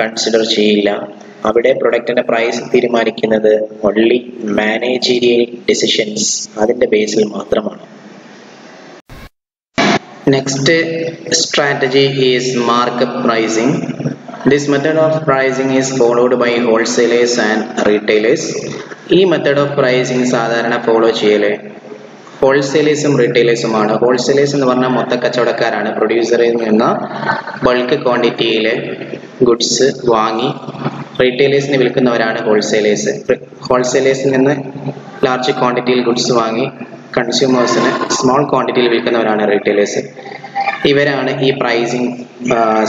consider ചെയ്യില്ല. അവിടെ പ്രൊഡക്റ്റിൻ്റെ price തീരുമാനിക്കുന്നത് ഓൺലി മാനേജീരിയൽ ഡിസിഷൻസ്, അതിൻ്റെ ബേസിൽ മാത്രമാണ്. Next strategy is markup pricing. This method of pricing is followed by wholesalers and retailers. ഈ മെത്തേഡ് ഓഫ് പ്രൈസിങ് സാധാരണ ഫോളോ ചെയ്യല് ഹോൾസെയിലേഴ്സും റീറ്റെയിലേഴ്സുമാണ്. ഹോൾസെയിലേഴ്സ് എന്ന് പറഞ്ഞാൽ മൊത്ത കച്ചവടക്കാരാണ്. പ്രൊഡ്യൂസറിൽ നിന്ന് ബൾക്ക് ക്വാണ്ടിറ്റിയിൽ ഗുഡ്സ് വാങ്ങി റീറ്റെയിലേഴ്സിന് വിൽക്കുന്നവരാണ് ഹോൾസെയിലേഴ്സ്. ഹോൾസെയിലേഴ്സിൽ നിന്ന് ലാർജ് ക്വാണ്ടിറ്റിയിൽ ഗുഡ്സ് വാങ്ങി കൺസ്യൂമേഴ്സിന് സ്മോൾ ക്വാണ്ടിറ്റിയിൽ വിൽക്കുന്നവരാണ് റീറ്റെയിലേഴ്സ്. ഇവരാണ് ഈ പ്രൈസിങ്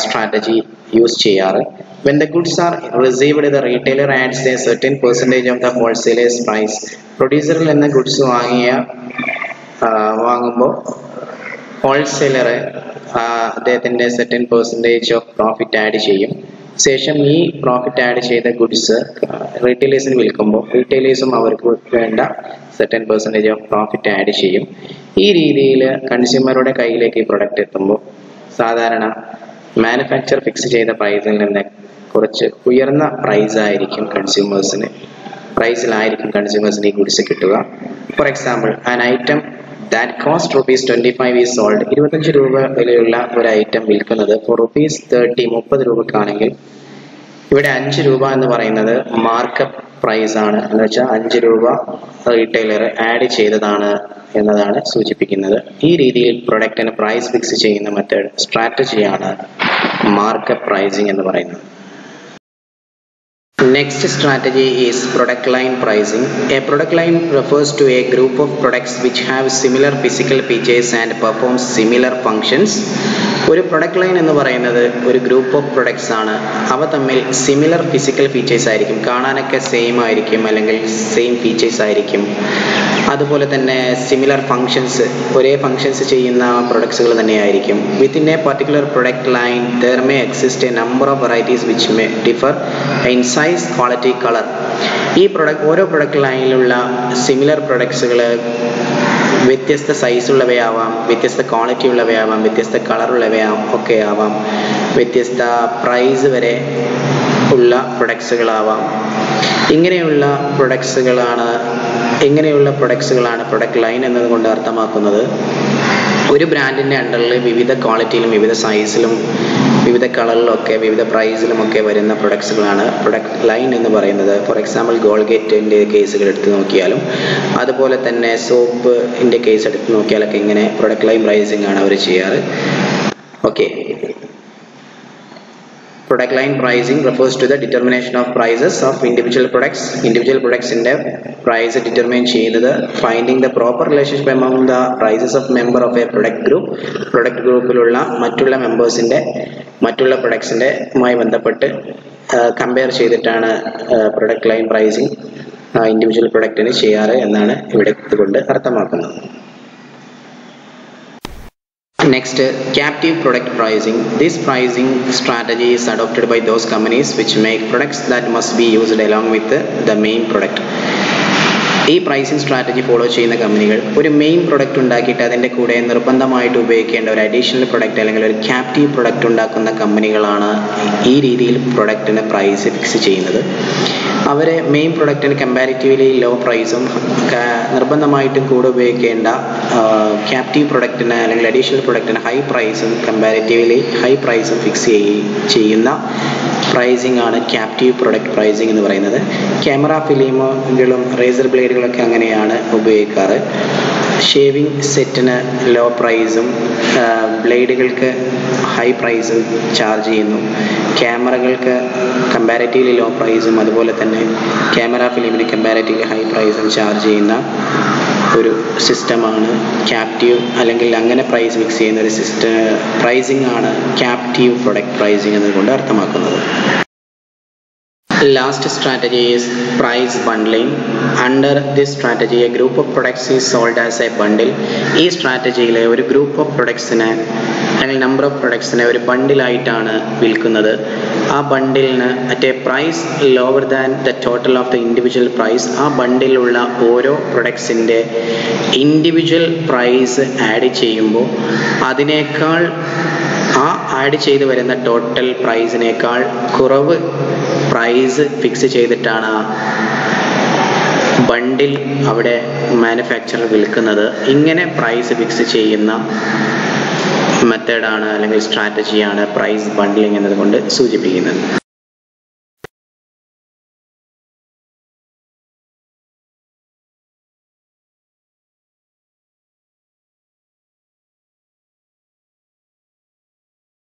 സ്ട്രാറ്റജി യൂസ് ചെയ്യാറ്. When the goods are received, the retailer adds a certain percentage of the wholesaler's price. പ്രൊഡ്യൂസറിൽ നിന്ന് ഗുഡ്സ് വാങ്ങിയ വാങ്ങുമ്പോൾ ഹോൾസെയിലർ അദ്ദേഹത്തിൻ്റെ certain percentage of profit add ചെയ്യും. ശേഷം ഈ പ്രോഫിറ്റ് ആഡ് ചെയ്ത ഗുഡ്സ് റീറ്റെയിലേഴ്സിന് വിൽക്കുമ്പോൾ റീറ്റെയിലേഴ്സും അവർക്ക് വേണ്ട certain percentage of profit add ചെയ്യും. ഈ രീതിയിൽ കൺസ്യൂമറുടെ കയ്യിലേക്ക് ഈ പ്രൊഡക്റ്റ് എത്തുമ്പോൾ സാധാരണ മാനുഫാക്ചർ ഫിക്സ് ചെയ്ത പ്രൈസിൽ നിന്ന് കുറച്ച് ഉയർന്ന പ്രൈസ് ആയിരിക്കും കൺസ്യൂമേഴ്സിന് പ്രൈസിലായിരിക്കും കൺസ്യൂമേഴ്സിന് ഈ ഗുഡ്സ് കിട്ടുക. For example an item that cost rupees twenty-five is sold ഇരുപത്തഞ്ച് രൂപ വിലയുള്ള ഒരു ഐറ്റം വിൽക്കുന്നത് for rupees thirty മുപ്പത് രൂപക്കാണെങ്കിൽ ഇവിടെ അഞ്ച് രൂപ എന്ന് പറയുന്നത് മാർക്കപ്പ് പ്രൈസ് ആണ്, എന്ന് വെച്ചാൽ അഞ്ച് രൂപ റീറ്റെയിലർ ആഡ് ചെയ്തതാണ് എന്നതാണ് സൂചിപ്പിക്കുന്നത്. ഈ രീതിയിൽ പ്രൊഡക്റ്റിന് പ്രൈസ് ഫിക്സ് ചെയ്യുന്ന മെത്തേഡ് സ്ട്രാറ്റജിയാണ് മാർക്കപ്പ് പ്രൈസിംഗ് എന്ന് പറയുന്നത്. Next strategy is product line pricing. A product line refers to a group of products which have similar physical features and perform similar functions. ഒരു product line എന്ന് പറയുന്നത് ഒരു group of products ആണ്. അവ തമ്മിൽ similar physical features ആയിരിക്കും, കാണാനൊക്കെ same ആയിരിക്കും അല്ലെങ്കിൽ സെയിം ഫീച്ചേഴ്സ് ആയിരിക്കും. അതുപോലെ തന്നെ സിമിലർ ഫങ്ഷൻസ്, ഒരേ ഫങ്ഷൻസ് ചെയ്യുന്ന പ്രൊഡക്ട്സുകൾ തന്നെയായിരിക്കും. Within a particular product line there may exist a number of varieties which may differ in size, quality, colour. ഈ പ്രൊഡക്റ്റ് ഓരോ പ്രൊഡക്ട് ലൈനിലുള്ള സിമിലർ പ്രൊഡക്ട്സുകൾ വ്യത്യസ്ത സൈസുള്ളവയാവാം, വ്യത്യസ്ത ക്വാളിറ്റി ഉള്ളവയാവാം, വ്യത്യസ്ത കളറുള്ളവയാം ഒക്കെ ആവാം, വ്യത്യസ്ത പ്രൈസ് വരെ ഉള്ള പ്രൊഡക്ട്സുകളാവാം. ഇങ്ങനെയുള്ള പ്രൊഡക്ട്സുകളാണ് ഇങ്ങനെയുള്ള പ്രൊഡക്ട്സുകളാണ് പ്രൊഡക്റ്റ് ലൈൻ എന്നതുകൊണ്ട് അർത്ഥമാക്കുന്നത്. ഒരു ബ്രാൻഡിൻ്റെ അണ്ടറിൽ വിവിധ ക്വാളിറ്റിയിലും വിവിധ സൈസിലും വിവിധ കളറിലൊക്കെ വിവിധ പ്രൈസിലുമൊക്കെ വരുന്ന പ്രൊഡക്ട്സുകളാണ് പ്രൊഡക്റ്റ് ലൈൻ എന്ന് പറയുന്നത്. ഫോർ എക്സാമ്പിൾ ഗോൾഗേറ്റിൻ്റെ കേസുകൾ എടുത്തു നോക്കിയാലും അതുപോലെ തന്നെ സോപ്പിൻ്റെ കേസ് എടുത്തു നോക്കിയാലൊക്കെ ഇങ്ങനെ പ്രൊഡക്റ്റ് ലൈൻ പ്രൈസിംഗ് ആണ് അവർ ചെയ്യാറ്. Okay, product line pricing refers to the determination of prices of individual products. Individual products in the price determine ചെയ്തത് finding the proper relationship among the prices of member of a product group. Product ഗ്രൂപ്പിലുള്ള മറ്റുള്ള മെമ്പേഴ്സിൻ്റെ മറ്റുള്ള പ്രൊഡക്ട്സിൻ്റെ മായി ബന്ധപ്പെട്ട് compare ചെയ്തിട്ടാണ് product line pricing individual പ്രൊഡക്റ്റിന് ചെയ്യാറ് എന്നാണ് ഇവിടെ ഇതുകൊണ്ട് അർത്ഥമാക്കുന്നത്. Next, captive product pricing. This pricing strategy is adopted by those companies which make products that must be used along with the main product. ഈ പ്രൈസിംഗ് സ്ട്രാറ്റജി ഫോളോ ചെയ്യുന്ന കമ്പനികൾ ഒരു മെയിൻ പ്രൊഡക്റ്റ് ഉണ്ടാക്കിയിട്ട് അതിൻ്റെ കൂടെ നിർബന്ധമായിട്ട് ഉപയോഗിക്കേണ്ട ഒരു അഡീഷണൽ പ്രൊഡക്റ്റ് അല്ലെങ്കിൽ ഒരു ക്യാപ്റ്റീവ് പ്രൊഡക്റ്റ് ഉണ്ടാക്കുന്ന കമ്പനികളാണ് ഈ രീതിയിൽ പ്രൊഡക്റ്റിൻ്റെ പ്രൈസ് ഫിക്സ് ചെയ്യുന്നത്. അവർ മെയിൻ പ്രൊഡക്റ്റിന് കമ്പാരിറ്റീവ്ലി ലോ പ്രൈസും നിർബന്ധമായിട്ടും കൂടെ ഉപയോഗിക്കേണ്ട ക്യാപ്റ്റീവ് പ്രൊഡക്റ്റിന് അല്ലെങ്കിൽ അഡീഷണൽ പ്രൊഡക്റ്റിന് ഹൈ പ്രൈസും കമ്പാരിറ്റീവ്ലി ഹൈ പ്രൈസും ഫിക്സ് ചെയ്യുന്ന പ്രൈസിംഗ് ആണ് ക്യാപ്റ്റീവ് പ്രൊഡക്റ്റ് പ്രൈസിംഗ് എന്ന് പറയുന്നത്. ക്യാമറ ഫിലിമുകളും റേസർ ബ്ലേഡുകളൊക്കെ അങ്ങനെയാണ് ഉപയോഗിക്കാറ്. ഷേവിംഗ് സെറ്റിന് ലോ പ്രൈസും ബ്ലേഡുകൾക്ക് ഹൈ പ്രൈസും ചാർജ് ചെയ്യുന്നു. ക്യാമറകൾക്ക് കമ്പാരിറ്റീവ്ലി ലോ പ്രൈസും അതുപോലെ തന്നെ ക്യാമറ ഫിലിമിന് കമ്പാരിറ്റീവ്ലി ഹൈ പ്രൈസും ചാർജ് ചെയ്യുന്ന ഒരു സിസ്റ്റമാണ് ക്യാപ്റ്റീവ് അല്ലെങ്കിൽ അങ്ങനെ പ്രൈസ് ഫിക്സ് ചെയ്യുന്ന ഒരു സിസ്റ്റം പ്രൈസിംഗ് ആണ് ക്യാപ്റ്റീവ് പ്രൊഡക്റ്റ് പ്രൈസിംഗ് എന്നതുകൊണ്ട് അർത്ഥമാക്കുന്നത്. Last strategy is price bundling. Under this strategy a group of products is sold as a bundle. ഈ സ്ട്രാറ്റജിയിലെ ഒരു ഗ്രൂപ്പ് ഓഫ് പ്രൊഡക്ട്സിനെ അല്ലെങ്കിൽ നമ്പർ ഓഫ് പ്രൊഡക്ട്സിനെ ഒരു ബണ്ടിലായിട്ടാണ് വിൽക്കുന്നത്. ആ ബണ്ടിലിന് at a price lower than the total of the individual price. ആ ബണ്ടിലുള്ള ഓരോ പ്രൊഡക്ട്സിൻ്റെ ഇൻഡിവിജ്വൽ പ്രൈസ് ആഡ് ചെയ്യുമ്പോൾ അതിനേക്കാൾ ആ ആഡ് ചെയ്ത് വരുന്ന ടോട്ടൽ പ്രൈസിനേക്കാൾ കുറവ് പ്രൈസ് ഫിക്സ് ചെയ്തിട്ടാണ് ബണ്ടിൽ അവിടെ മാനുഫാക്ചറർ വിൽക്കുന്നത്. ഇങ്ങനെ പ്രൈസ് ഫിക്സ് ചെയ്യുന്ന മെത്തേഡാണ് അല്ലെങ്കിൽ സ്ട്രാറ്റജിയാണ് പ്രൈസ് ബണ്ടിലിംഗ് എന്നതുകൊണ്ട് സൂചിപ്പിക്കുന്നത്.